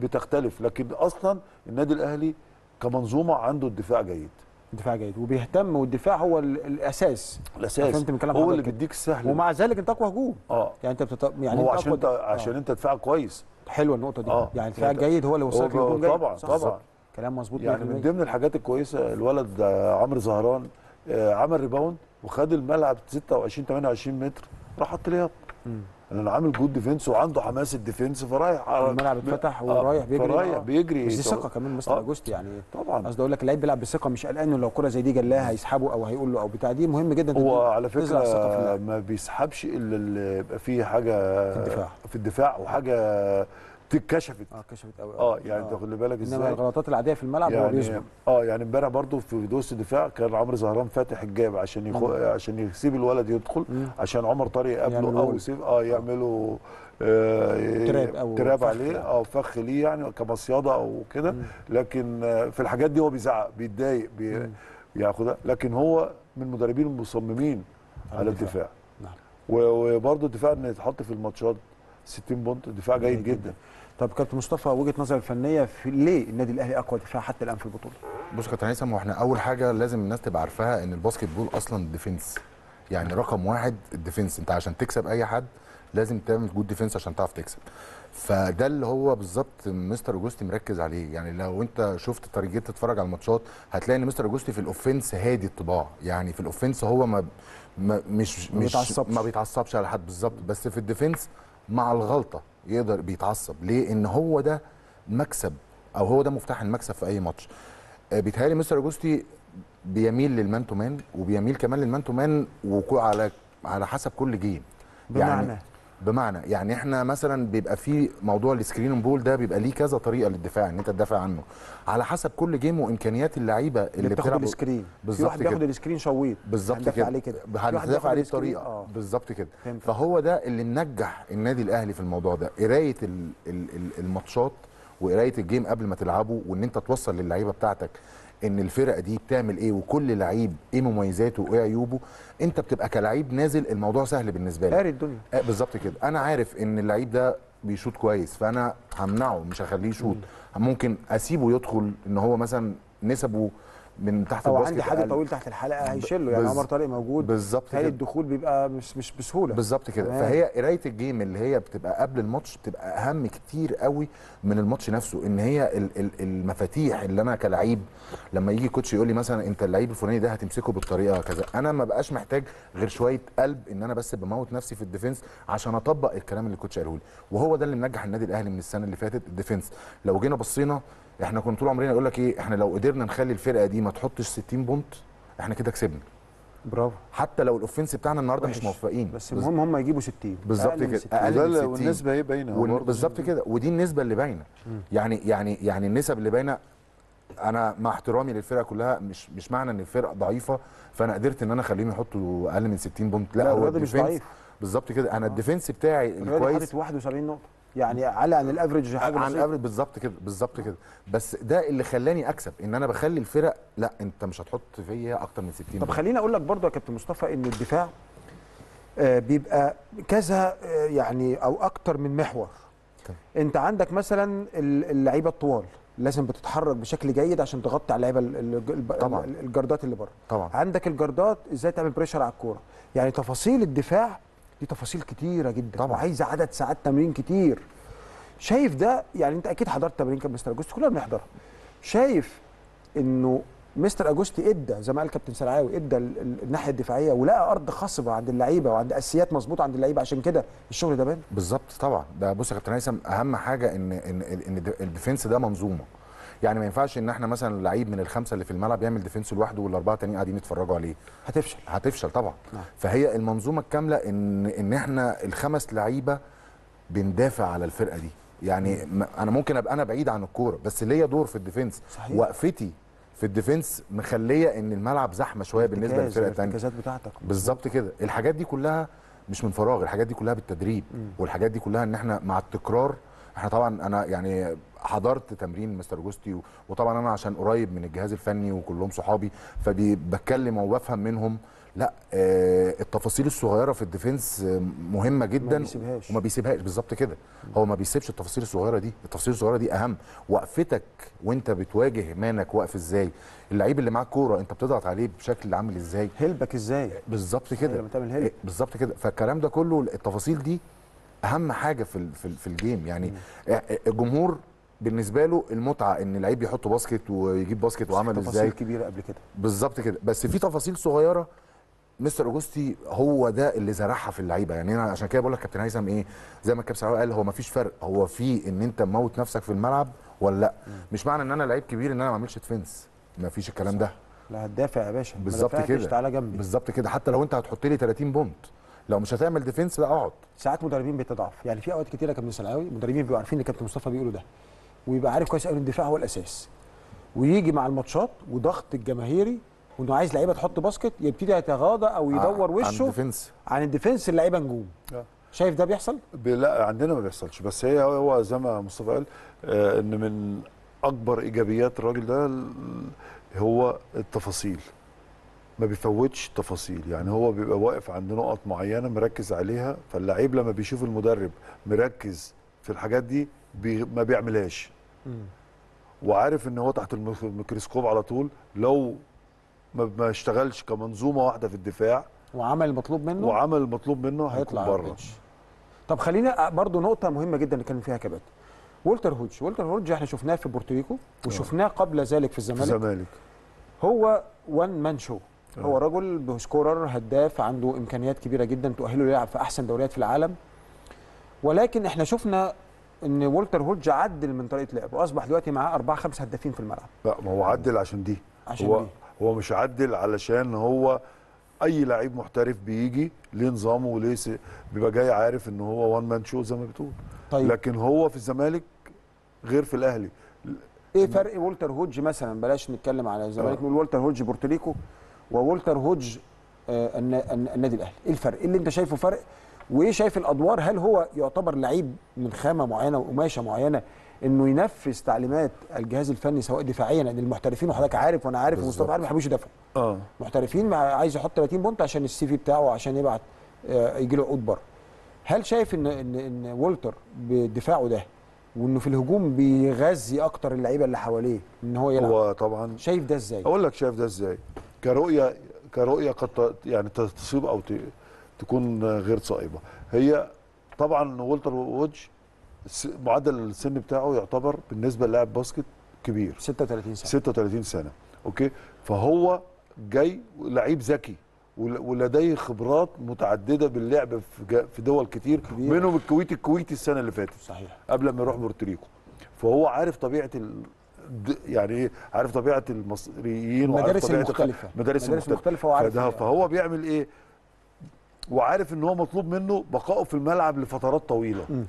بتختلف. لكن اصلا النادي الاهلي كمنظومه عنده الدفاع جيد، دفاع جيد وبيهتم، والدفاع هو الاساس. الاساس فهمت من كلام حضرتك، هو اللي بيديك السهل، ومع ذلك انت اقوى هجوم اه يعني انت بتط... يعني هو عشان انت عشان انت دفاعك كويس. حلوه النقطه دي آه. يعني دفاعك جيد هو اللي وصلك للهجوم. طبعا طبعا كلام مظبوط يعني. من ضمن الحاجات الكويسه الولد عمرو زهران عمل ريباوند وخد الملعب ستة وعشرين تمنية وعشرين متر راح حط ليها لانه عامل جود ديفنس وعنده حماس الديفنس فرايح الملعب اتفتح ورايح بيجري فرايح بيجري دي ثقه كمان مستر أوجوستي يعني طبعا. قصدي اقول لك اللعيب بيلعب بثقه مش قلقان انه لو كرة زي دي جلاها هيسحبه او هيقول له او بتاع. دي مهم جدا. هو على فكره ما بيسحبش الا اللي يبقى فيه حاجه في الدفاع في الدفاع وحاجه اتكشفت اه كشفت قوي اه يعني انت خلي بالك ازاي. انما الغلطات العاديه في الملعب هو بيظبط يعني اه يعني امبارح برضه في دوس الدفاع كان عمرو زهران فاتح الجاب عشان يخو... عشان يسيب الولد يدخل مم. عشان عمر طارق يقابله او يسيب اه يعملوا آه تراب او تراب عليه او فخ ليه يعني كمصياده او كده. لكن في الحاجات دي هو بيزعق بيتضايق بي... ياخدها. لكن هو من المدربين المصممين على الدفاع. نعم. وبرضه الدفاع ان يتحط في الماتشات ستين بونت دفاع جيد جدا. طب كابتن مصطفى وجهه نظر الفنيه في ليه النادي الاهلي اقوى دفاع حتى الان في البطوله؟ بص يا كابتن هيثم، واحنا اول حاجه لازم الناس تبقى عارفاها ان الباسكت بول اصلا ديفنس، يعني رقم واحد الديفنس. انت عشان تكسب اي حد لازم تعمل جود ديفنس عشان تعرف تكسب، فده اللي هو بالظبط مستر أوجوستي مركز عليه. يعني لو انت شفت ترجي تتفرج على الماتشات هتلاقي ان مستر أوجوستي في الاوفنس هادي الطباع، يعني في الاوفنس هو ما, ما مش ما بيتعصبش ما بيتعصبش على حد بالظبط، بس في الديفنس مع الغلطه يقدر بيتعصب. ليه؟ ان هو ده مكسب او هو ده مفتاح المكسب في اي ماتش. بيتهيألي مستر أوجوستي بيميل للمان تو مان وبيميل كمان للمان تو مان على على حسب كل جيم. بمعنى يعني بمعنى يعني احنا مثلا بيبقى في موضوع السكرين بول ده بيبقى ليه كذا طريقه للدفاع ان انت تدافع عنه على حسب كل جيم وامكانيات اللعيبه اللي بتاخد السكرين. بالظبط كده، بياخد السكرين شويت بالظبط كده عليه كده هتدافع عليه بطريقه آه. بالظبط كده. فهو ده اللي منجح النادي الاهلي في الموضوع ده، قرايه الماتشات وقرايه الجيم قبل ما تلعبه، وان انت توصل للعيبه بتاعتك ان الفرقه دي بتعمل ايه وكل لعيب ايه مميزاته وايه عيوبه. انت بتبقى كلاعب نازل الموضوع سهل بالنسبه لك، قاري الدنيا آه بالظبط كده. انا عارف ان اللعيب ده بيشوط كويس فانا همنعه مش هخليه يشوط، ممكن اسيبه يدخل ان هو مثلا نسبه من تحت الباسكت او عندي حد طويل تحت الحلقه هيشله، يعني عمر طارق موجود بالظبط. الدخول بيبقى مش مش بسهوله بالظبط كده. فهي قرايه الجيم اللي هي بتبقى قبل الماتش بتبقى اهم كتير قوي من الماتش نفسه، ان هي المفاتيح اللي انا كلاعب لما يجي كوتش يقول لي مثلا انت اللعيب الفلاني ده هتمسكه بالطريقه كذا، انا ما بقاش محتاج غير شويه قلب ان انا بس بموت نفسي في الديفنس عشان اطبق الكلام اللي الكوتش قاله لي. وهو ده اللي منجح النادي الاهلي من السنه اللي فاتت الديفنس. لو جينا بصينا احنا كنا طول عمرنا يقول لك ايه، احنا لو قدرنا نخلي الفرقه دي ما تحطش ستين بونت احنا كده كسبنا. برافو. حتى لو الاوفنس بتاعنا النهارده مش موفقين، بس المهم هم يجيبوا ستين بالظبط كده اقل، والنسبه هي باينه بالظبط كده. ودي النسبه اللي باينه يعني يعني يعني النسب اللي باينه. انا مع احترامي للفرقه كلها مش مش معنى ان الفرقه ضعيفه فانا قدرت ان انا اخليهم يحطوا اقل من ستين بونت، لا, لا هو مش ضعيف بالظبط كده. انا الديفنس بتاعي الكويس حاطط واحد وسبعين نقطه يعني على عن الافريج حاجه عن الافريج بالظبط كده بالظبط كده. بس ده اللي خلاني اكسب ان انا بخلي الفرق لا انت مش هتحط فيا اكتر من ستين. طب خليني اقول لك برضه يا كابتن مصطفى ان الدفاع آه بيبقى كذا آه يعني او اكتر من محور. طيب. انت عندك مثلا اللعيبه الطوال لازم بتتحرك بشكل جيد عشان تغطي على اللعيبه الجردات اللي بره. طبعا. عندك الجردات ازاي تعمل بريشر على الكوره، يعني تفاصيل الدفاع دي تفاصيل كتيره جدا طبعا وعايزه عدد ساعات تمرين كتير. شايف ده يعني انت اكيد حضرت تمرين كابتن مستر أوجوستي كلنا بنحضرها. شايف انه مستر أوجوستي ادى زي ما قال كابتن سلعاوي ادى الناحيه الدفاعيه ولقى ارض خصبه عند اللعيبه وعند اساسيات مظبوطه عند اللعيبه، عشان كده الشغل ده بان بالظبط طبعا. ده بص يا كابتن هيثم اهم حاجه ان ان ان الديفنس ده منظومه، يعني ما ينفعش ان احنا مثلا لعيب من الخمسه اللي في الملعب يعمل ديفنس لوحده والاربعه التانيين قاعدين يتفرجوا عليه، هتفشل هتفشل طبعا. نعم. فهي المنظومه الكامله ان ان احنا الخمس لعيبه بندافع على الفرقه دي، يعني انا ممكن ابقى انا بعيد عن الكوره بس ليا دور في الديفنس. صحيح. وقفتي في الديفنس مخليه ان الملعب زحمه شويه بالنسبه للفرقه الثانيه. الارتكازات بتاعتك بالظبط كده. الحاجات دي كلها مش من فراغ، الحاجات دي كلها بالتدريب م. والحاجات دي كلها ان احنا مع التكرار. احنا طبعا انا يعني حضرت تمرين مستر أوجوستي وطبعا انا عشان قريب من الجهاز الفني وكلهم صحابي فبتكلم وبفهم منهم. لا آه التفاصيل الصغيره في الديفنس مهمه جدا ما وما بيسيبهاش بالظبط كده. هو ما بيسيبش التفاصيل الصغيره دي، التفاصيل الصغيره دي اهم. وقفتك وانت بتواجه مانك واقف ازاي، اللعيب اللي معاك كوره انت بتضغط عليه بشكل عامل ازاي، هلبك ازاي بالظبط كده بالظبط كده. فالكلام ده كله التفاصيل دي اهم حاجه في في الجيم. يعني الجمهور بالنسبه له المتعه ان اللعيب يحط باسكت ويجيب باسكت وعمل ازاي تفاصيل كبيره قبل كده بالظبط كده، بس في تفاصيل صغيره مستر أوجوستي هو ده اللي زرعها في اللعيبه. يعني انا عشان كده بقول لك كابتن هيثم ايه زي ما الكابتن سعاوي قال، هو مفيش فرق، هو في ان انت موت نفسك في الملعب ولا لا. م. مش معنى ان انا لعيب كبير ان انا ما اعملش ديفنس، مفيش الكلام صح. ده لا هتدافع يا باشا بالظبط كده، تعالى جنبي بالظبط كده، حتى لو انت هتحط لي ثلاثين بونت لو مش هتعمل ديفنس بقى اقعد. ساعات مدربين بتضعف، يعني في اوقات كتيره يا كابتن سلعاوي مدربين بيبقوا عارفين ان كابتن مصطفى بيقولوا ده ويبقى عارف كويس قوي ان الدفاع هو الاساس، ويجي مع الماتشات وضغط الجماهيري وانه عايز لعيبه تحط باسكت يبتدي يتغاضى او يدور آه وشه عن الديفنس عن الديفنس اللعيبه نجوم. آه. شايف ده بيحصل؟ لا عندنا ما بيحصلش، بس هي هو زي ما مصطفى قال آه ان من اكبر ايجابيات الراجل ده هو التفاصيل، ما بيفوتش تفاصيل، يعني هو بيبقى واقف عند نقط معينه مركز عليها، فاللعيب لما بيشوف المدرب مركز في الحاجات دي بي ما بيعملهاش. مم. وعارف ان هو تحت الميكروسكوب على طول، لو ما, ما اشتغلش كمنظومه واحده في الدفاع وعمل المطلوب منه وعمل المطلوب منه هيطلع بره. طب خلينا برضو نقطه مهمه جدا اللي كان فيها كبات والتر هودج، والتر هودج احنا شفناه في بورتوريكو وشفناه قبل ذلك في الزمالك. الزمالك هو وان مان شو، هو رجل سكورر هداف عنده امكانيات كبيره جدا تؤهله يلعب في احسن دوريات في العالم، ولكن احنا شفنا ان والتر هودج عدل من طريقه لعبه واصبح دلوقتي معاه اربعه خمس هدافين في الملعب. لا ما هو عدل عشان دي عشان هو دي. هو مش عدل علشان هو اي لعيب محترف بيجي ليه نظامه وليه بيبقى جاي عارف ان هو وان مان شو زي ما بتقول. طيب. لكن هو في الزمالك غير في الاهلي. ايه فرق والتر هودج مثلا، بلاش نتكلم على الزمالك، نقول والتر هودج بورتوريكو وولتر هودج آه النادي الاهلي، ايه الفرق؟ ايه اللي انت شايفه فرق؟ وايه شايف الادوار؟ هل هو يعتبر لعيب من خامه معينه وقماشه معينه انه ينفذ تعليمات الجهاز الفني سواء دفاعيا لان المحترفين وحضرتك عارف وانا عارف ومصطفى عارف ما بيحبوش يدافعوا. اه محترفين عايز يحط ثلاثين بونت عشان السي في بتاعه عشان يبعت آه يجي له عقود بره. هل شايف ان ان ان والتر بدفاعه ده وانه في الهجوم بيغذي اكتر اللعيبه اللي حواليه ان هو يلعب؟ هو طبعا شايف ده ازاي؟ اقول لك شايف ده ازاي؟ كرؤيه كرؤيه قد يعني تصيب او تكون غير صائبه. هي طبعا والتر هودج معدل السن بتاعه يعتبر بالنسبه للاعب باسكت كبير، ستة وثلاثين سنه ستة وثلاثين سنه اوكي، فهو جاي لعيب ذكي ولديه خبرات متعدده باللعب في دول كتير كبير. منهم الكويت الكويتي السنه اللي فاتت صحيح قبل ما يروح بورتوريكو، فهو عارف طبيعه ال... يعني ايه عارف طبيعه المصريين وعارف طبيعه المختلفه المدارس المختلفه وعارف فده، فهو بيعمل ايه وعارف ان هو مطلوب منه بقائه في الملعب لفترات طويله. م.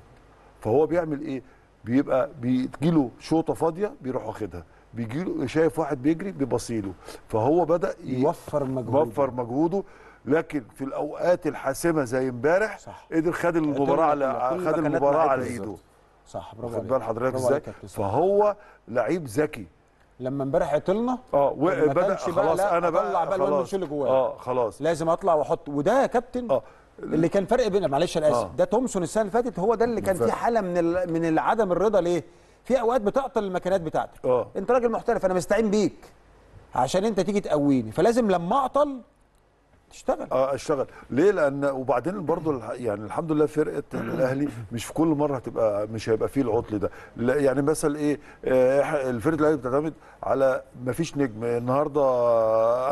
فهو بيعمل ايه، بيبقى بيجيله شوطه فاضيه بيروح واخدها، بيجيله شايف واحد بيجري بيبصيله، فهو بدا يوفر مجهوده يوفر مجهوده لكن في الاوقات الحاسمه زي امبارح قدر خد المباراه على خد المباراه على ايده صح. برافو خد بال حضرتك ازاي، فهو لعيب ذكي. لما امبارح عطلنا اه بدا خلاص انا بقى اطلع بقى الواد مش اللي جوايا اه خلاص لازم اطلع واحط، وده يا كابتن آه. اللي كان فرق بيننا معلش انا اسف آه. ده تومسون السنه اللي فاتت هو ده اللي كان فيه حاله من من عدم الرضا. ليه؟ في اوقات بتعطل المكانات بتاعتك آه. انت راجل محترف انا مستعين بيك عشان انت تيجي تقويني، فلازم لما اعطل اشتغل اه اشتغل ليه، لان وبعدين برضه يعني الحمد لله فرقه الاهلي مش في كل مره هتبقى مش هيبقى فيه العطل ده، يعني مثلا ايه آه الفرقه الاهلي بتعتمد على ما فيش نجم، النهارده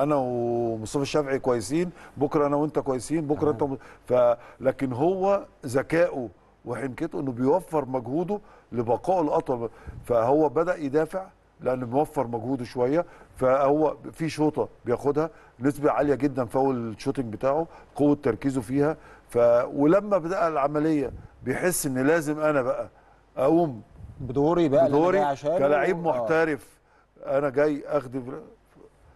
انا ومصطفى الشافعي كويسين، بكره انا وانت كويسين، بكره انت م... ف لكن هو ذكائه وحنكته انه بيوفر مجهوده لبقائه الاطول، فهو بدا يدافع لأنه موفر مجهوده شويه، فهو في شوطه بياخدها نسبه عاليه جدا فاول الشوتنج بتاعه قوه تركيزه فيها، ف ولما بدا العمليه بيحس ان لازم انا بقى اقوم بدوري بقى بدوري عشان كلاعب و... محترف انا جاي اخد،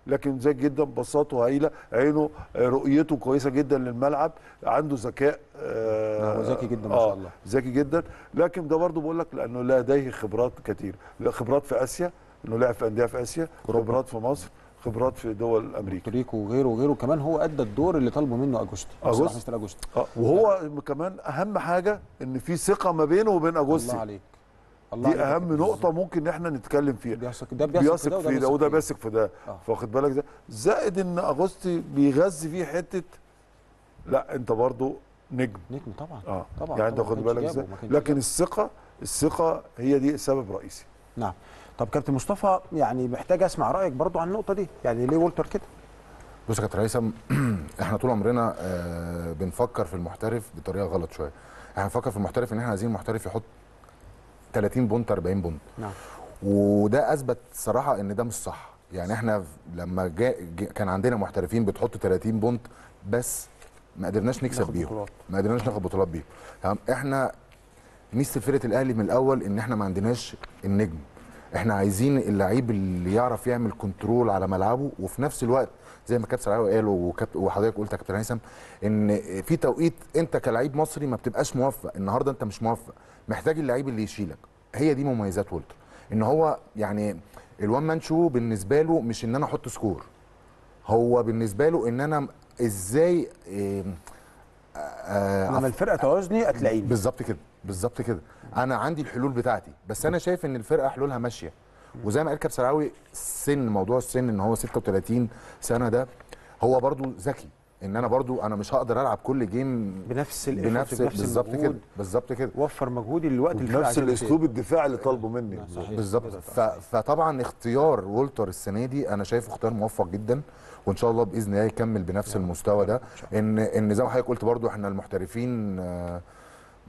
لكن ذكي جدا بساطته هايله، عينه رؤيته كويسه جدا للملعب، عنده ذكاء آه هو ذكي جدا ما شاء الله ذكي جدا، لكن ده برضه بقول لك لانه لديه خبرات كتير، خبرات في اسيا انه لعب في انديه في اسيا، خبرات في مصر، خبرات في دول امريكا بورتوريكو وغيره وغيره، كمان هو ادى الدور اللي طالبه منه اجوستي اجوستي اجوستي اه وهو ده. كمان اهم حاجه ان في ثقه ما بينه وبين اجوستي. الله عليك الله دي عليك. اهم بالزبط. نقطه ممكن احنا نتكلم فيها، بيثق ده بيثق في ده وده بيثق في ده آه. فاخد بالك ده زائد ان اجوستي بيغذي فيه حته لا انت برضو نجم نجم طبعا اه طبعا يعني انت واخد بالك ازاي، لكن الثقه الثقه هي دي سبب رئيسي. نعم. طب كابتن مصطفى، يعني محتاج اسمع رايك برضو عن النقطه دي، يعني ليه والتر كده؟ بص يا كابتن هيثم، احنا طول عمرنا آه بنفكر في المحترف بطريقه غلط شويه. احنا بنفكر في المحترف ان احنا عايزين المحترف يحط ثلاثين بونت أربعين بونت. نعم. وده اثبت صراحه ان ده مش صح. يعني احنا لما جاء جا كان عندنا محترفين بتحط ثلاثين بونت بس ما قدرناش نكسب بيهم، ما قدرناش ناخد بطولات بيهم. تمام. احنا ميزه فرقه الاهلي من الاول ان احنا ما عندناش النجم، احنا عايزين اللعيب اللي يعرف يعمل كنترول على ملعبه، وفي نفس الوقت زي ما كابتن سلعاوي قال وحضرتك قلت يا كابتن هيثم ان في توقيت انت كلاعب مصري ما بتبقاش موفق. النهارده انت مش موفق، محتاج اللعيب اللي يشيلك. هي دي مميزات والتر، ان هو يعني الوان مان شو بالنسبه له مش ان انا احط سكور، هو بالنسبه له ان انا ازاي إيه لما الفرقه تعوزني هتلاقيني. بالظبط كده، بالظبط كده. انا عندي الحلول بتاعتي، بس انا شايف ان الفرقه حلولها ماشيه. وزي ما قال كابتن سلعاوي، سن موضوع السن ان هو ستة وثلاثين سنه، ده هو برضو ذكي ان انا برضو انا مش هقدر العب كل جيم بنفس بنفس بالظبط كده، بالظبط كده. وفر مجهودي للوقت اللي نفس الاسلوب الدفاعي اللي طالبه مني بالظبط. فطبعا اختيار والتر السنه دي انا شايفه اختيار موفق جدا، وان شاء الله باذن الله يكمل بنفس المستوى ده. ان ان زي ما حضرتك قلت برضو احنا المحترفين آه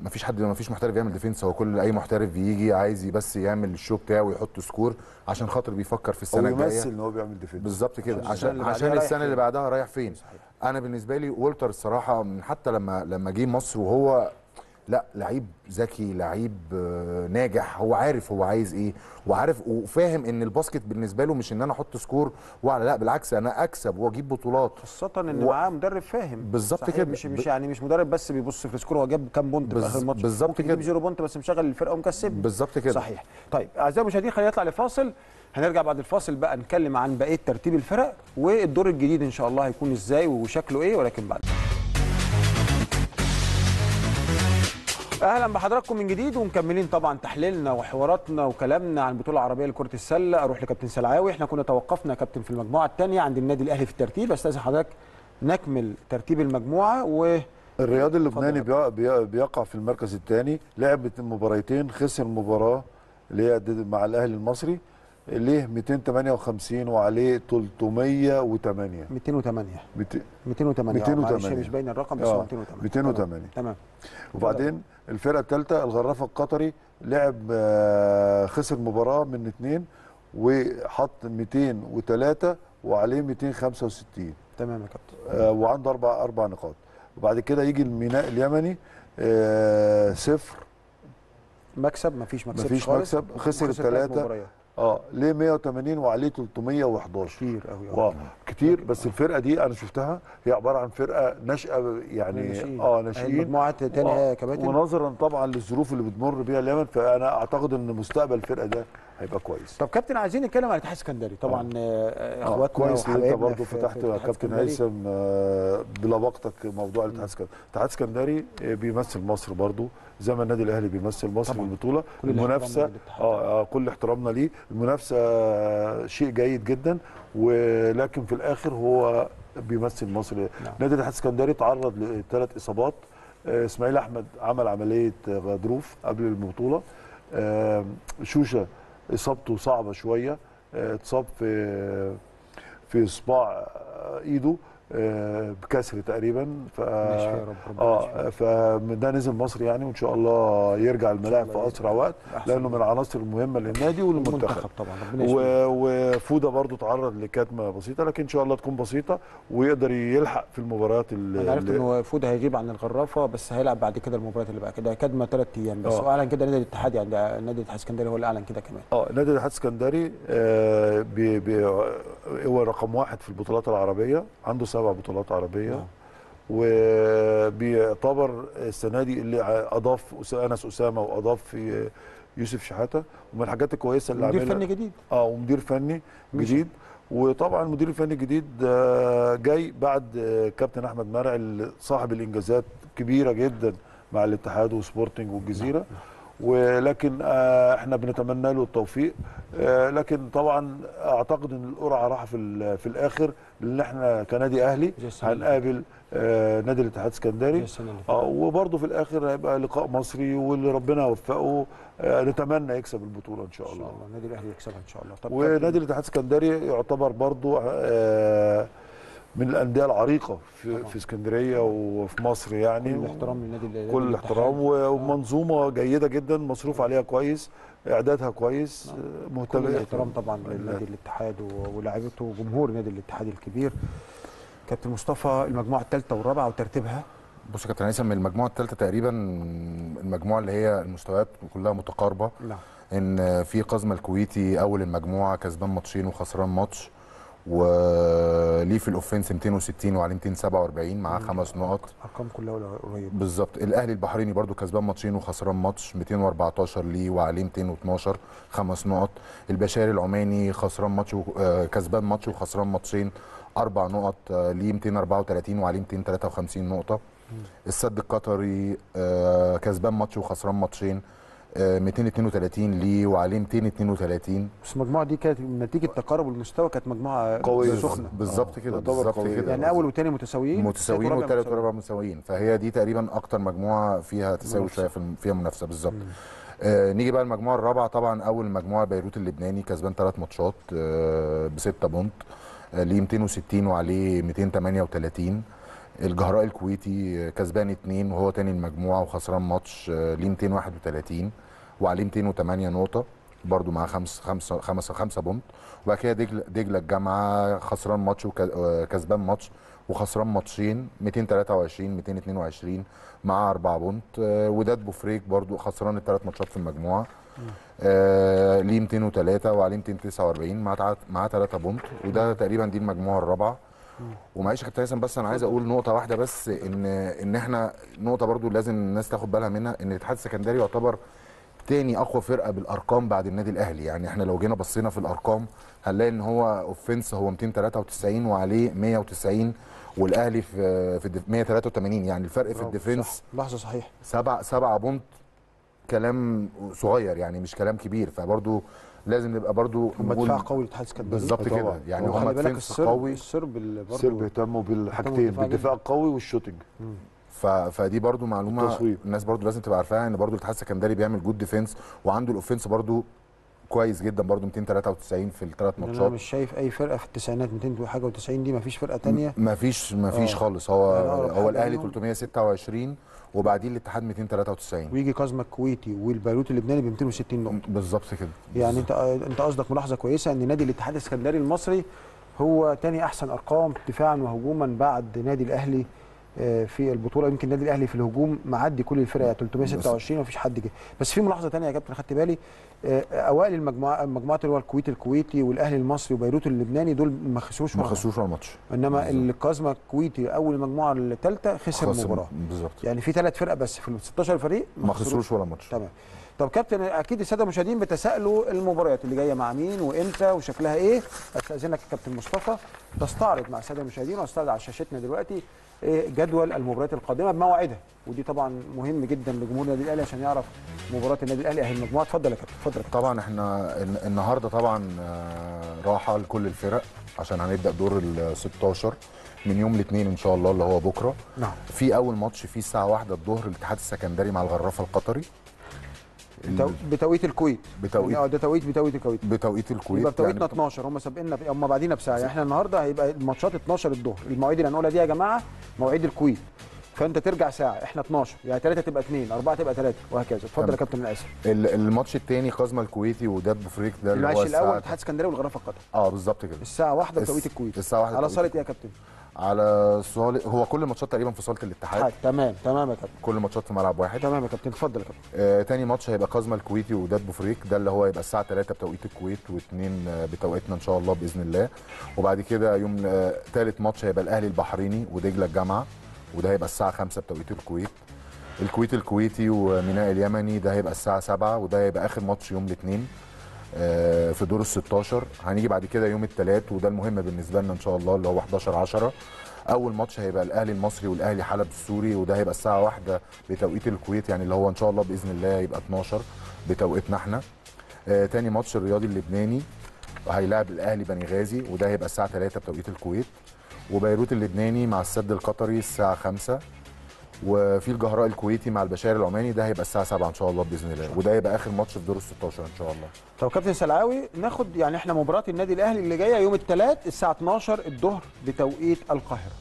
ما فيش حد، ما فيش محترف يعمل ديفنس. هو كل اي محترف يجي عايز بس يعمل الشو بتاعه ويحط سكور عشان خاطر بيفكر في السنه الجايه، هو يمثل ان هو بيعمل ديفنس. بالظبط كده، عشان عشان السنه اللي بعدها رايح فين. انا بالنسبه لي والتر الصراحه من حتى لما لما جه مصر وهو لا لعيب ذكي، لعيب ناجح، هو عارف هو عايز ايه وعارف وفاهم ان الباسكت بالنسبه له مش ان انا احط سكور وعلى، لا بالعكس انا اكسب واجيب بطولات، خاصه ان و... معاه مدرب فاهم. بالظبط كده، مش مش يعني مش مدرب بس بيبص في السكور هو جاب كام بونت بز... في اخر الماتش، بالظبط كده، بزيرو بونت بس مشغل الفرقه ومكسبني. بالظبط كده، صحيح. طيب اعزائي المشاهدين خلينا نطلع لفاصل، هنرجع بعد الفاصل بقى نتكلم عن بقيه ترتيب الفرق والدور الجديد ان شاء الله هيكون ازاي وشكله ايه، ولكن بعد. اهلا بحضراتكم من جديد، ومكملين طبعا تحليلنا وحواراتنا وكلامنا عن البطوله العربيه لكره السله. اروح لكابتن سلعاوي، احنا كنا توقفنا كابتن في المجموعه الثانيه عند النادي الاهلي في الترتيب، استاذن حضرتك نكمل ترتيب المجموعه. و الرياضي اللبناني بيقع في المركز الثاني، لعب مباراتين، خسر مباراه اللي هي مع الاهلي المصري ليه مئتين وثمانية وخمسين وعليه ثلاثمئة وثمانية مئتين وثمانية مئتين وثمانية معلش مش باين الرقم بس هو مئتين وثمانية مئتين وثمانية تمام. وبعدين الفرقه الثالثه الغرافه القطري، لعب خسر مباراه من اثنين وحط مئتين وثلاثة وعليه مئتين وخمسة وستين تمام يا كابتن، وعنده اربع اربع نقاط. وبعد كده يجي الميناء اليمني صفر مكسب، مفيش مكسب، مفيش مكسب، خسر الثلاثه اه ليه مئة وثمانين وعليه ثلاثمئة وأحد عشر كتير قوي اه كتير. بس الفرقه دي انا شفتها هي عباره عن فرقه ناشئه، يعني اه ناشئين مجموعه ثانيه كباتن، ونظرا طبعا للظروف اللي بتمر بيها اليمن فانا اعتقد ان مستقبل الفرقه ده هيبقى كويس. طب كابتن عايزين نتكلم عن الاتحاد السكندري طبعا اخواتنا آه. آه. كويس ان انت برضه فتحت يا كابتن هيثم بلبقتك موضوع الاتحاد السكندري. الاتحاد السكندري بيمثل مصر برضه زي ما النادي الاهلي بيمثل مصر في البطوله، المنافسه اه كل احترامنا ليه، المنافسه شيء جيد جدا، ولكن في الاخر هو بيمثل مصر. نعم. نادي الاتحاد السكندري تعرض لثلاث اصابات، اسماعيل احمد عمل عمليه غضروف قبل البطوله، شوشه اصابته صعبه شويه، اتصاب في في صباع ايده بكسر تقريبا، ف اه فده نزل مصر يعني، وان شاء الله يرجع الملاعب في اسرع وقت لانه من العناصر المهمه للنادي وللمنتخب طبعا. وفوده برضه تعرض لكتمه بسيطه، لكن ان شاء الله تكون بسيطه ويقدر يلحق في المباريات اللي انا عرفت ان فوده هيغيب عن الغرافه بس هيلعب بعد كده المباريات اللي بقى كده كتمه ثلاث ايام بس. واعلن كده نادي الاتحاد، يعني نادي الاتحاد السكندري هو اللي اعلن كده كمان اه نادي الاتحاد السكندري آه بي بي هو رقم واحد في البطولات العربيه، عنده سبع بطولات عربيه. نعم. وبيعتبر السنه دي اللي اضاف انس اسامه واضاف يوسف شحاته، ومن الحاجات الكويسه اللي عملها مدير فني جديد اه ومدير فني جديد. وطبعا المدير الفني الجديد جاي بعد كابتن احمد مرعي صاحب الانجازات كبيره جدا مع الاتحاد وسبورتنج والجزيره. نعم. ولكن احنا بنتمنى له التوفيق. لكن طبعا اعتقد ان القرعه راح في, في الاخر، لان احنا كنادي اهلي هنقابل نادي الاتحاد السكندري، وبرضه في الاخر هيبقى لقاء مصري، واللي ربنا وفقه نتمنى يكسب البطوله ان شاء الله. ان شاء الله نادي الاهلي يكسبها ان شاء الله. طب ونادي الاتحاد السكندري يعتبر برضه من الانديه العريقه في, في اسكندريه وفي مصر، يعني كل الاحترام للنادي، كل الاحترام، ومنظومه جيده جدا، مصروف عليها كويس، اعدادها كويس، مهتم. كل الاحترام طبعا لنادي الاتحاد ولاعيبته وجمهور نادي الاتحاد الكبير. كابتن مصطفى، المجموعه الثالثه والرابعه وترتيبها؟ بص يا كابتن هيثم، المجموعه الثالثه تقريبا المجموعه اللي هي المستويات كلها متقاربه. نعم. ان في قازم الكويتي اول المجموعه، كسبان ماتشين وخسران ماتش، وليه في الاوفنس مئتين وستين وعليه مئتين وسبعة وأربعين، معاه خمس نقط. ارقام كلها قريبه بالظبط. الاهلي البحريني برده كسبان ماتشين وخسران ماتش، مئتين وأربعتاشر ليه وعليه مئتين واتناشر، خمس نقط. البشائر العماني خسران ماتش و... كسبان ماتش وخسران ماتشين، اربع نقط، ليه مئتين وأربعة وتلاتين وعليه مئتين وتلاتة وخمسين نقطه. السد القطري كسبان ماتش وخسران ماتشين، مئتين واتنين وتلاتين ليه وعليه مئتين واتنين وتلاتين. بس المجموعه دي كانت نتيجه تقارب المستوى، كانت مجموعه قويه سخنه بالظبط كده، بالظبط كده، يعني اول وثاني متساويين، متساويين والثالث والرابع متساويين، فهي دي تقريبا اكتر مجموعه فيها تساوي شويه، فيها منافسه بالظبط. آه نيجي بقى المجموعه الرابعه، طبعا اول مجموعه بيروت اللبناني كسبان ثلاث ماتشات آه بستة بونت، آه ليه مئتين وستين وعليه مئتين وتمانية وتلاتين. الجهراء الكويتي كسبان اتنين وهو تاني المجموعه وخسران ماتش، ليه مئتين وواحد وتلاتين وعليه مئتين وتمانية نقطه، برده معاه خمس خمسه خمسه خمسه بونت. وبعد كده دجله دجله الجامعه خسران ماتش وكسبان ماتش وخسران ماتشين، مئتين وتلاتة وعشرين مئتين واتنين وعشرين، معاه اربعة بونت. وداد بوفريك برده خسران الثلاث ماتشات في المجموعه، آه ليه مئتين وتلاتة وعليه مئتين وتسعة وأربعين، معاه معاه ثلاثة بونت. وده تقريبا دي المجموعه الرابعه. ومعلش يا كابتن هيثم، بس انا عايز اقول نقطه واحده بس، ان ان احنا نقطه برضو لازم الناس تاخد بالها منها، ان الاتحاد السكندري يعتبر تاني اقوى فرقه بالارقام بعد النادي الاهلي. يعني احنا لو جينا بصينا في الارقام هنلاقي ان هو اوفنس هو مئتين وتلاتة وتسعين وعليه مئة وتسعين، والاهلي في في مئة وتلاتة وتمانين، يعني الفرق في الديفنس لحظه صحيح سبعة سبعة بونت، كلام صغير يعني مش كلام كبير. فبرضو لازم نبقى برضو مدفع قوي للاتحاد السكندري بالظبط كده، يعني هم دفاع قوي. السرب السرب بيهتموا بالحاجتين، بالدفاع القوي والشوتنج، فدي برضو معلومه التصويب. الناس برضو لازم تبقى عارفاها، ان برضو الاتحاد السكندري بيعمل جود ديفنس، وعنده الاوفنس برضو كويس جدا، برضو مئتين وتلاتة وتسعين في الثلاث ماتشات. انا مش شايف اي فرقه في التسعينات مئتين وحاجة وتسعين دي، ما فيش فرقه ثانيه، ما فيش ما فيش خالص. هو هو الاهلي تلتمية وستة وعشرين وبعدين الاتحاد مئتين وتلاتة وتسعين، ويجي كازما الكويتي والبيروت اللبناني ب مئتين وستين نقطه بالظبط كده. يعني انت انت قصدك ملاحظه كويسه، ان نادي الاتحاد السكندري المصري هو ثاني احسن ارقام دفاعا وهجوما بعد نادي الاهلي في البطوله. يمكن النادي الاهلي في الهجوم معدي كل الفرق، تلتمية وستة وعشرين مفيش حد جه. بس في ملاحظه ثانيه يا كابتن خدت بالي، اوائل المجموعه المجموعات اللي هو الكويت الكويتي والاهلي المصري وبيروت اللبناني، دول ما خسروش ما خسروش ولا ماتش، انما الكازما الكويتي اول المجموعه الثالثه خسر مباراه بالظبط. يعني في ثلاث فرق بس في ال ستاشر فريق ما خسروش ولا ماتش. تمام. طب كابتن اكيد الساده المشاهدين بتسالوا المباريات اللي جايه مع مين وامتى وشكلها ايه. استاذنك كابتن مصطفى تستعرض مع الساده المشاهدين، واستعرض على شاشتنا دلوقتي جدول المباريات القادمه بمواعيدها، ودي طبعا مهم جدا لجمهور النادي الاهلي عشان يعرف مباراه النادي الاهلي اهي المجموعه. اتفضل يا كابتن، اتفضل. طبعا احنا النهارده طبعا راحه لكل الفرق عشان هنبدا دور ال ستاشر من يوم الاثنين ان شاء الله اللي هو بكره. نعم. في اول ماتش فيه الساعه واحدة الظهر الاتحاد السكندري مع الغرافه القطري بتوقيت الكويت، بتوقيت ده توقيت بتوقيت الكويت بتوقيت الكويت يبقى بتوقيتنا يعني اتناشر، هم سابقنا، هم بعدينا بساعه. احنا النهارده هيبقى الماتشات اتناشر الظهر، المواعيد اللي هنقولها دي يا جماعه مواعيد الكويت، فانت ترجع ساعه، احنا اتناشر، يعني تلاتة تبقى اتنين، أربعة تبقى تلاتة، وهكذا. اتفضل يا كابتن اسف. الماتش الثاني قازما الكويتي وداد بوفريك، ده اللي هو الماتش الاول الاتحاد السكندري والغرافه القطري. اه بالظبط كده، الساعه واحدة بتوقيت الكويت. الساعه واحدة على صاله ايه يا كابتن؟ على صالة، هو كل الماتشات تقريبا في صالة الاتحاد. تمام تمام يا كابتن، كل الماتشات في ملعب واحد. تمام يا كابتن، اتفضل يا كابتن. آه تاني ماتش هيبقى قازما الكويتي وداد بوفريك، ده اللي هو هيبقى الساعة تلاتة بتوقيت الكويت واثنين بتوقيتنا إن شاء الله بإذن الله. وبعد كده يوم آه تالت ماتش هيبقى الأهلي البحريني ودجلة الجامعة، وده هيبقى الساعة خمسة بتوقيت الكويت. الكويت الكويتي وميناء اليمني ده هيبقى الساعة سبعة، وده هيبقى آخر ماتش يوم الاثنين في دور ال ستاشر. هنيجي بعد كده يوم الثلاث، وده المهم بالنسبه لنا ان شاء الله، اللي هو حداشر عشرة اول ماتش هيبقى الاهلي المصري والاهلي حلب السوري، وده هيبقى الساعه واحدة بتوقيت الكويت، يعني اللي هو ان شاء الله باذن الله يبقى اتناشر بتوقيتنا احنا. آه تاني ماتش الرياضي اللبناني هيلاعب الاهلي بنغازي، وده هيبقى الساعه تلاتة بتوقيت الكويت. وبيروت اللبناني مع السد القطري الساعه خمسة، وفي الجهراء الكويتي مع البشائر العماني ده هيبقى الساعه سبعة ان شاء الله باذن الله، وده هيبقى اخر ماتش في دور ال ستاشر ان شاء الله. طب كابتن سلعاوي، ناخد يعني احنا مباراه النادي الاهلي اللي جايه يوم الثلاث الساعه اتناشر الظهر بتوقيت القاهره،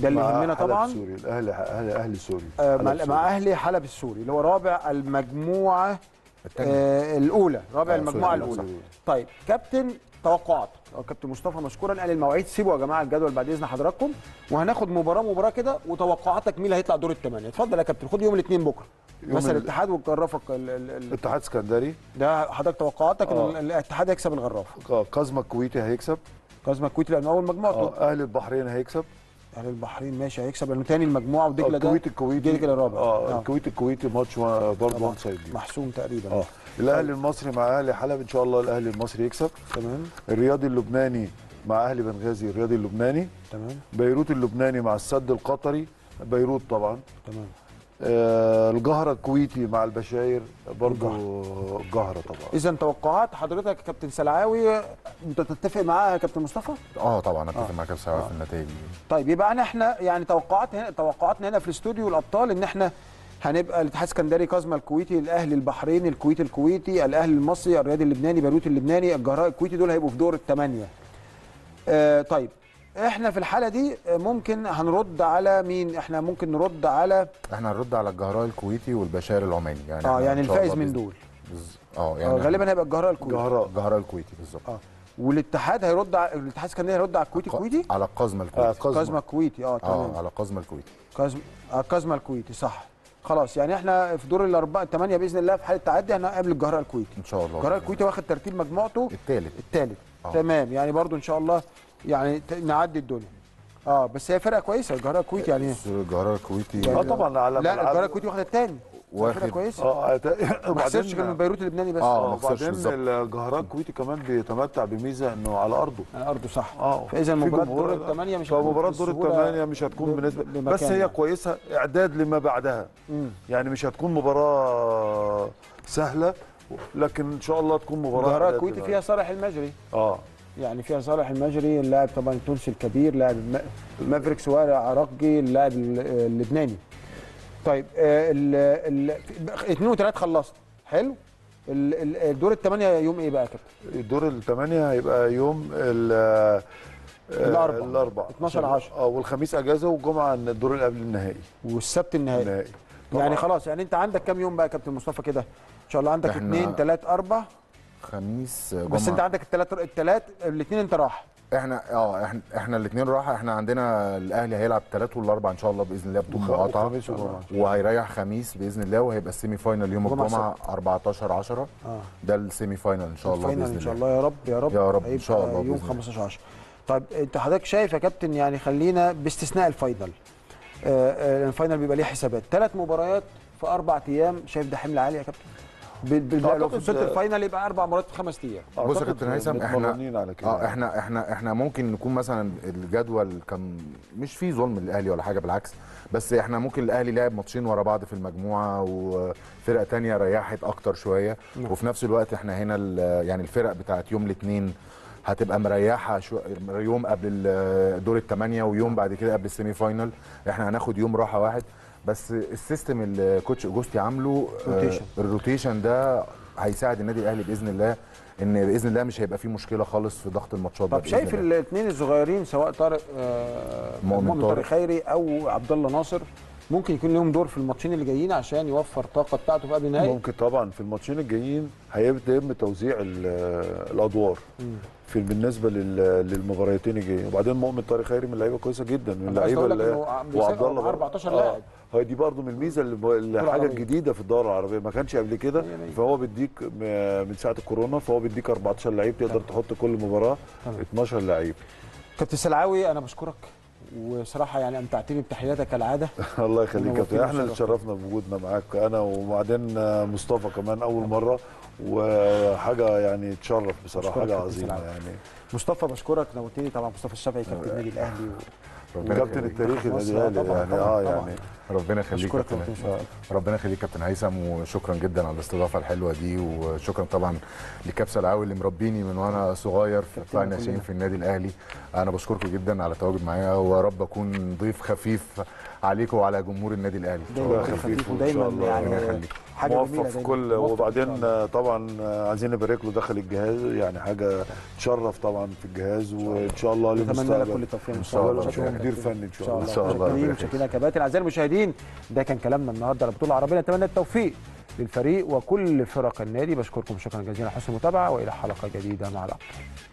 ده اللي يهمنا طبعا. مع سوري الاهلي اهلي اهلي سوري آه مع سوري. اهلي حلب السوري اللي هو رابع المجموعه آه الاولى، رابع آه المجموعه الاولى سوري. طيب كابتن، توقعات كابتن مصطفى مشكورا، قال المواعيد، سيبوا يا جماعه الجدول بعد اذن حضراتكم، وهناخد مباراه مباراه كده، وتوقعاتك مين اللي هيطلع دور الثمانيه. اتفضل يا كابتن، خد يوم الاثنين بكره مثلا الاتحاد والجرافه الاتحاد السكندري، ده حضرتك توقعاتك آه. ان الاتحاد هيكسب الغرافه. قازم الكويتي هيكسب قازم الكويتي لانه اول مجموعه. اه اهلي البحرين هيكسب اهلي البحرين ماشي هيكسب لانه ثاني المجموعه، ودجله ده الكويت الكويتي دجله الرابع. اه الكويت الكويتي ماتش برضه وان سايد محسوم تقريبا. اه الاهلي المصري مع اهلي حلب ان شاء الله الاهلي المصري يكسب. تمام. الرياضي اللبناني مع اهلي بنغازي الرياضي اللبناني. تمام. بيروت اللبناني مع السد القطري بيروت طبعا. تمام. آه الجهراء الكويتي مع البشاير برضه الجهراء طبعا. اذا توقعات حضرتك يا كابتن سلعاوي انت تتفق معاها يا كابتن مصطفى؟ اه طبعا اتفق آه. مع كابتن سلعاوي آه. في النتائج. طيب يبقى انا احنا يعني توقعاتنا هنا توقعاتنا هنا في الاستوديو الابطال ان احنا هنبقى الاتحاد السكندري، قازم الكويتي، الاهلي البحريني، الكويت الكويتي، الاهلي المصري، الرياضي اللبناني، بيروت اللبناني، الجهراء الكويتي، دول هيبقوا في دور الثمانيه. آه طيب احنا في الحاله دي ممكن هنرد على مين؟ احنا ممكن نرد على احنا هنرد على الجهراء الكويتي والبشائر العماني، يعني اه يعني الفائز من دول بز... اه يعني غالبا هيبقى الجهراء الكويتي الجهراء الجهراء الكويتي بالظبط. اه والاتحاد هيرد على الاتحاد السكندري، هيرد على الكويت الكويتي على قازم الكويتي قازم الكويتي اه تمام اه على قازم الكويتي قازم قازم الكويتي صح. خلاص يعني احنا في دور الاربعه الثمانيه باذن الله في حاله تعدي هنقابل الجهراء الكويتي ان شاء الله. الجهراء الكويتي واخد ترتيب مجموعته الثالث الثالث آه. تمام، يعني برضو ان شاء الله يعني نعدي الدنيا. اه بس هي فرقه كويسه الجهراء الكويتي، يعني الجهراء الكويتي يعني اه طبعا على لا الجهراء الكويتي واخد الثاني واخد كويسه اه ما خسرش غير من بيروت اللبناني بس اه وبعدين الجهراء الكويتي كمان بيتمتع بميزه انه على ارضه على ارضه صح اه فاذا مباراه دور الثمانيه مش هتكون مباراه دور الثمانيه مش هتكون بالنسبه بس هي كويسه اعداد لما بعدها، يعني مش هتكون مباراه سهله، لكن ان شاء الله تكون مباراه. الجهراء الكويتي فيها صالح المجري اه يعني فيها صالح المجري اللاعب طبعا التونسي الكبير، لاعب مافريكس وعراقي اللاعب اللبناني. طيب اثنين وثلاث خلصنا حلو. الدور الثمانيه يوم ايه بقى يا كابتن؟ الدور الثمانيه هيبقى يوم الاربعاء الاربعاء اتناشر عشرة اه والخميس اجازه والجمعه الدور اللي قبل النهائي والسبت النهائي, النهائي. يعني خلاص يعني انت عندك كام يوم بقى يا كابتن مصطفى كده؟ ان شاء الله عندك اثنين ثلاث اربع خميس جمعه بس انت عندك الثلاث الثلاث الاثنين انت راح احنا اه احنا احنا الاثنين راحه. احنا عندنا الاهلي هيلعب الثلاث والاربعاء ان شاء الله باذن الله بدون مقاطعه، وهيريح خميس باذن الله، وهيبقى السيمي فاينال يوم الجمعه اربعتاشر عشرة اه ده السيمي فاينال ان شاء الله باذن الله ان شاء الله يا رب يا رب يا رب ان شاء الله يوم خمستاشر عشرة. طيب انت حضرتك شايف يا كابتن، يعني خلينا باستثناء الفاينال آه الفاينال بيبقى ليه حسابات، ثلاث مباريات في اربع ايام، شايف ده حمل عالي يا كابتن؟ لو في وصلت الفاينل يبقى اربع مرات في خمس ايام. بص يا كابتن هيثم احنا اه احنا احنا احنا ممكن نكون مثلا الجدول كان مش فيه ظلم للاهلي ولا حاجه بالعكس، بس احنا ممكن الاهلي لعب ماتشين ورا بعض في المجموعه وفرق ثانيه ريحت اكتر شويه، وفي نفس الوقت احنا هنا يعني الفرق بتاعت يوم الاثنين هتبقى مريحه شو يوم قبل دور الثمانيه ويوم بعد كده قبل السيمي فاينال، احنا هناخد يوم راحه واحد بس. السيستم اللي كوتش أوجوستي عامله روتيشن. آه الروتيشن ده هيساعد النادي الاهلي باذن الله، ان باذن الله مش هيبقى فيه مشكله خالص في ضغط الماتشات. طب شايف الاثنين الصغيرين سواء طارق آه مؤمن طارق خيري او عبد الله ناصر ممكن يكون لهم دور في الماتشين اللي جايين عشان يوفر طاقه بتاعته في قبل النهائي؟ ممكن طبعا في الماتشين الجايين هيبدا يتم توزيع الادوار في بالنسبه للمباراتين الجايين، وبعدين مؤمن طارق خيري من لعيبه كويسه جدا من لعيبه وعبد الله اربعتاشر لاعب آه. هي دي برضو من الميزه اللي حاجه جديده في الدوره العربيه ما كانش قبل كده، فهو بيديك من ساعه الكورونا فهو بيديك اربعتاشر لعيب تقدر تحط كل مباراه اتناشر لعيب. كابتن السلعاوي انا بشكرك وصراحه يعني امتعتني بتحياتك كالعاده. الله يخليك يا كابتن، احنا اللي اتشرفنا بوجودنا معاك انا وبعدين مصطفى كمان اول مره، وحاجه يعني تشرف بصراحه، حاجه عظيمه يعني. مصطفى بشكرك، نورتني طبعا مصطفى الشافعي كابتن النادي الاهلي جبت للتاريخ النادي الاهلي يعني اه يعني ربنا يخليك كابتن، ربنا يخليك كابتن هيثم، وشكرا جدا على الاستضافه الحلوه دي، وشكرا طبعا لكاب سلعاوي اللي مربيني من وانا صغير في قطاع الناشئين في النادي الاهلي. انا بشكركم جدا على التواجد معايا، ورب اكون ضيف خفيف عليكم وعلى جمهور النادي الاهلي. دايما خفيف ودايما يعني حاجه جميله في كل. وبعدين طبعا عايزين نبارك له دخل الجهاز، يعني حاجه تشرف طبعا في الجهاز، وان شاء الله له مستقبل ان شاء الله نشوفه مدير فني ان شاء الله. ان شاء الله شكلنا كباتن. اعزائي المشاهدين، ده كان كلامنا النهارده على البطوله العربيه، نتمنى التوفيق للفريق وكل فرق النادي. بشكركم شكرا جزيلا على حسن المتابعه، والى حلقه جديده مع الابطال.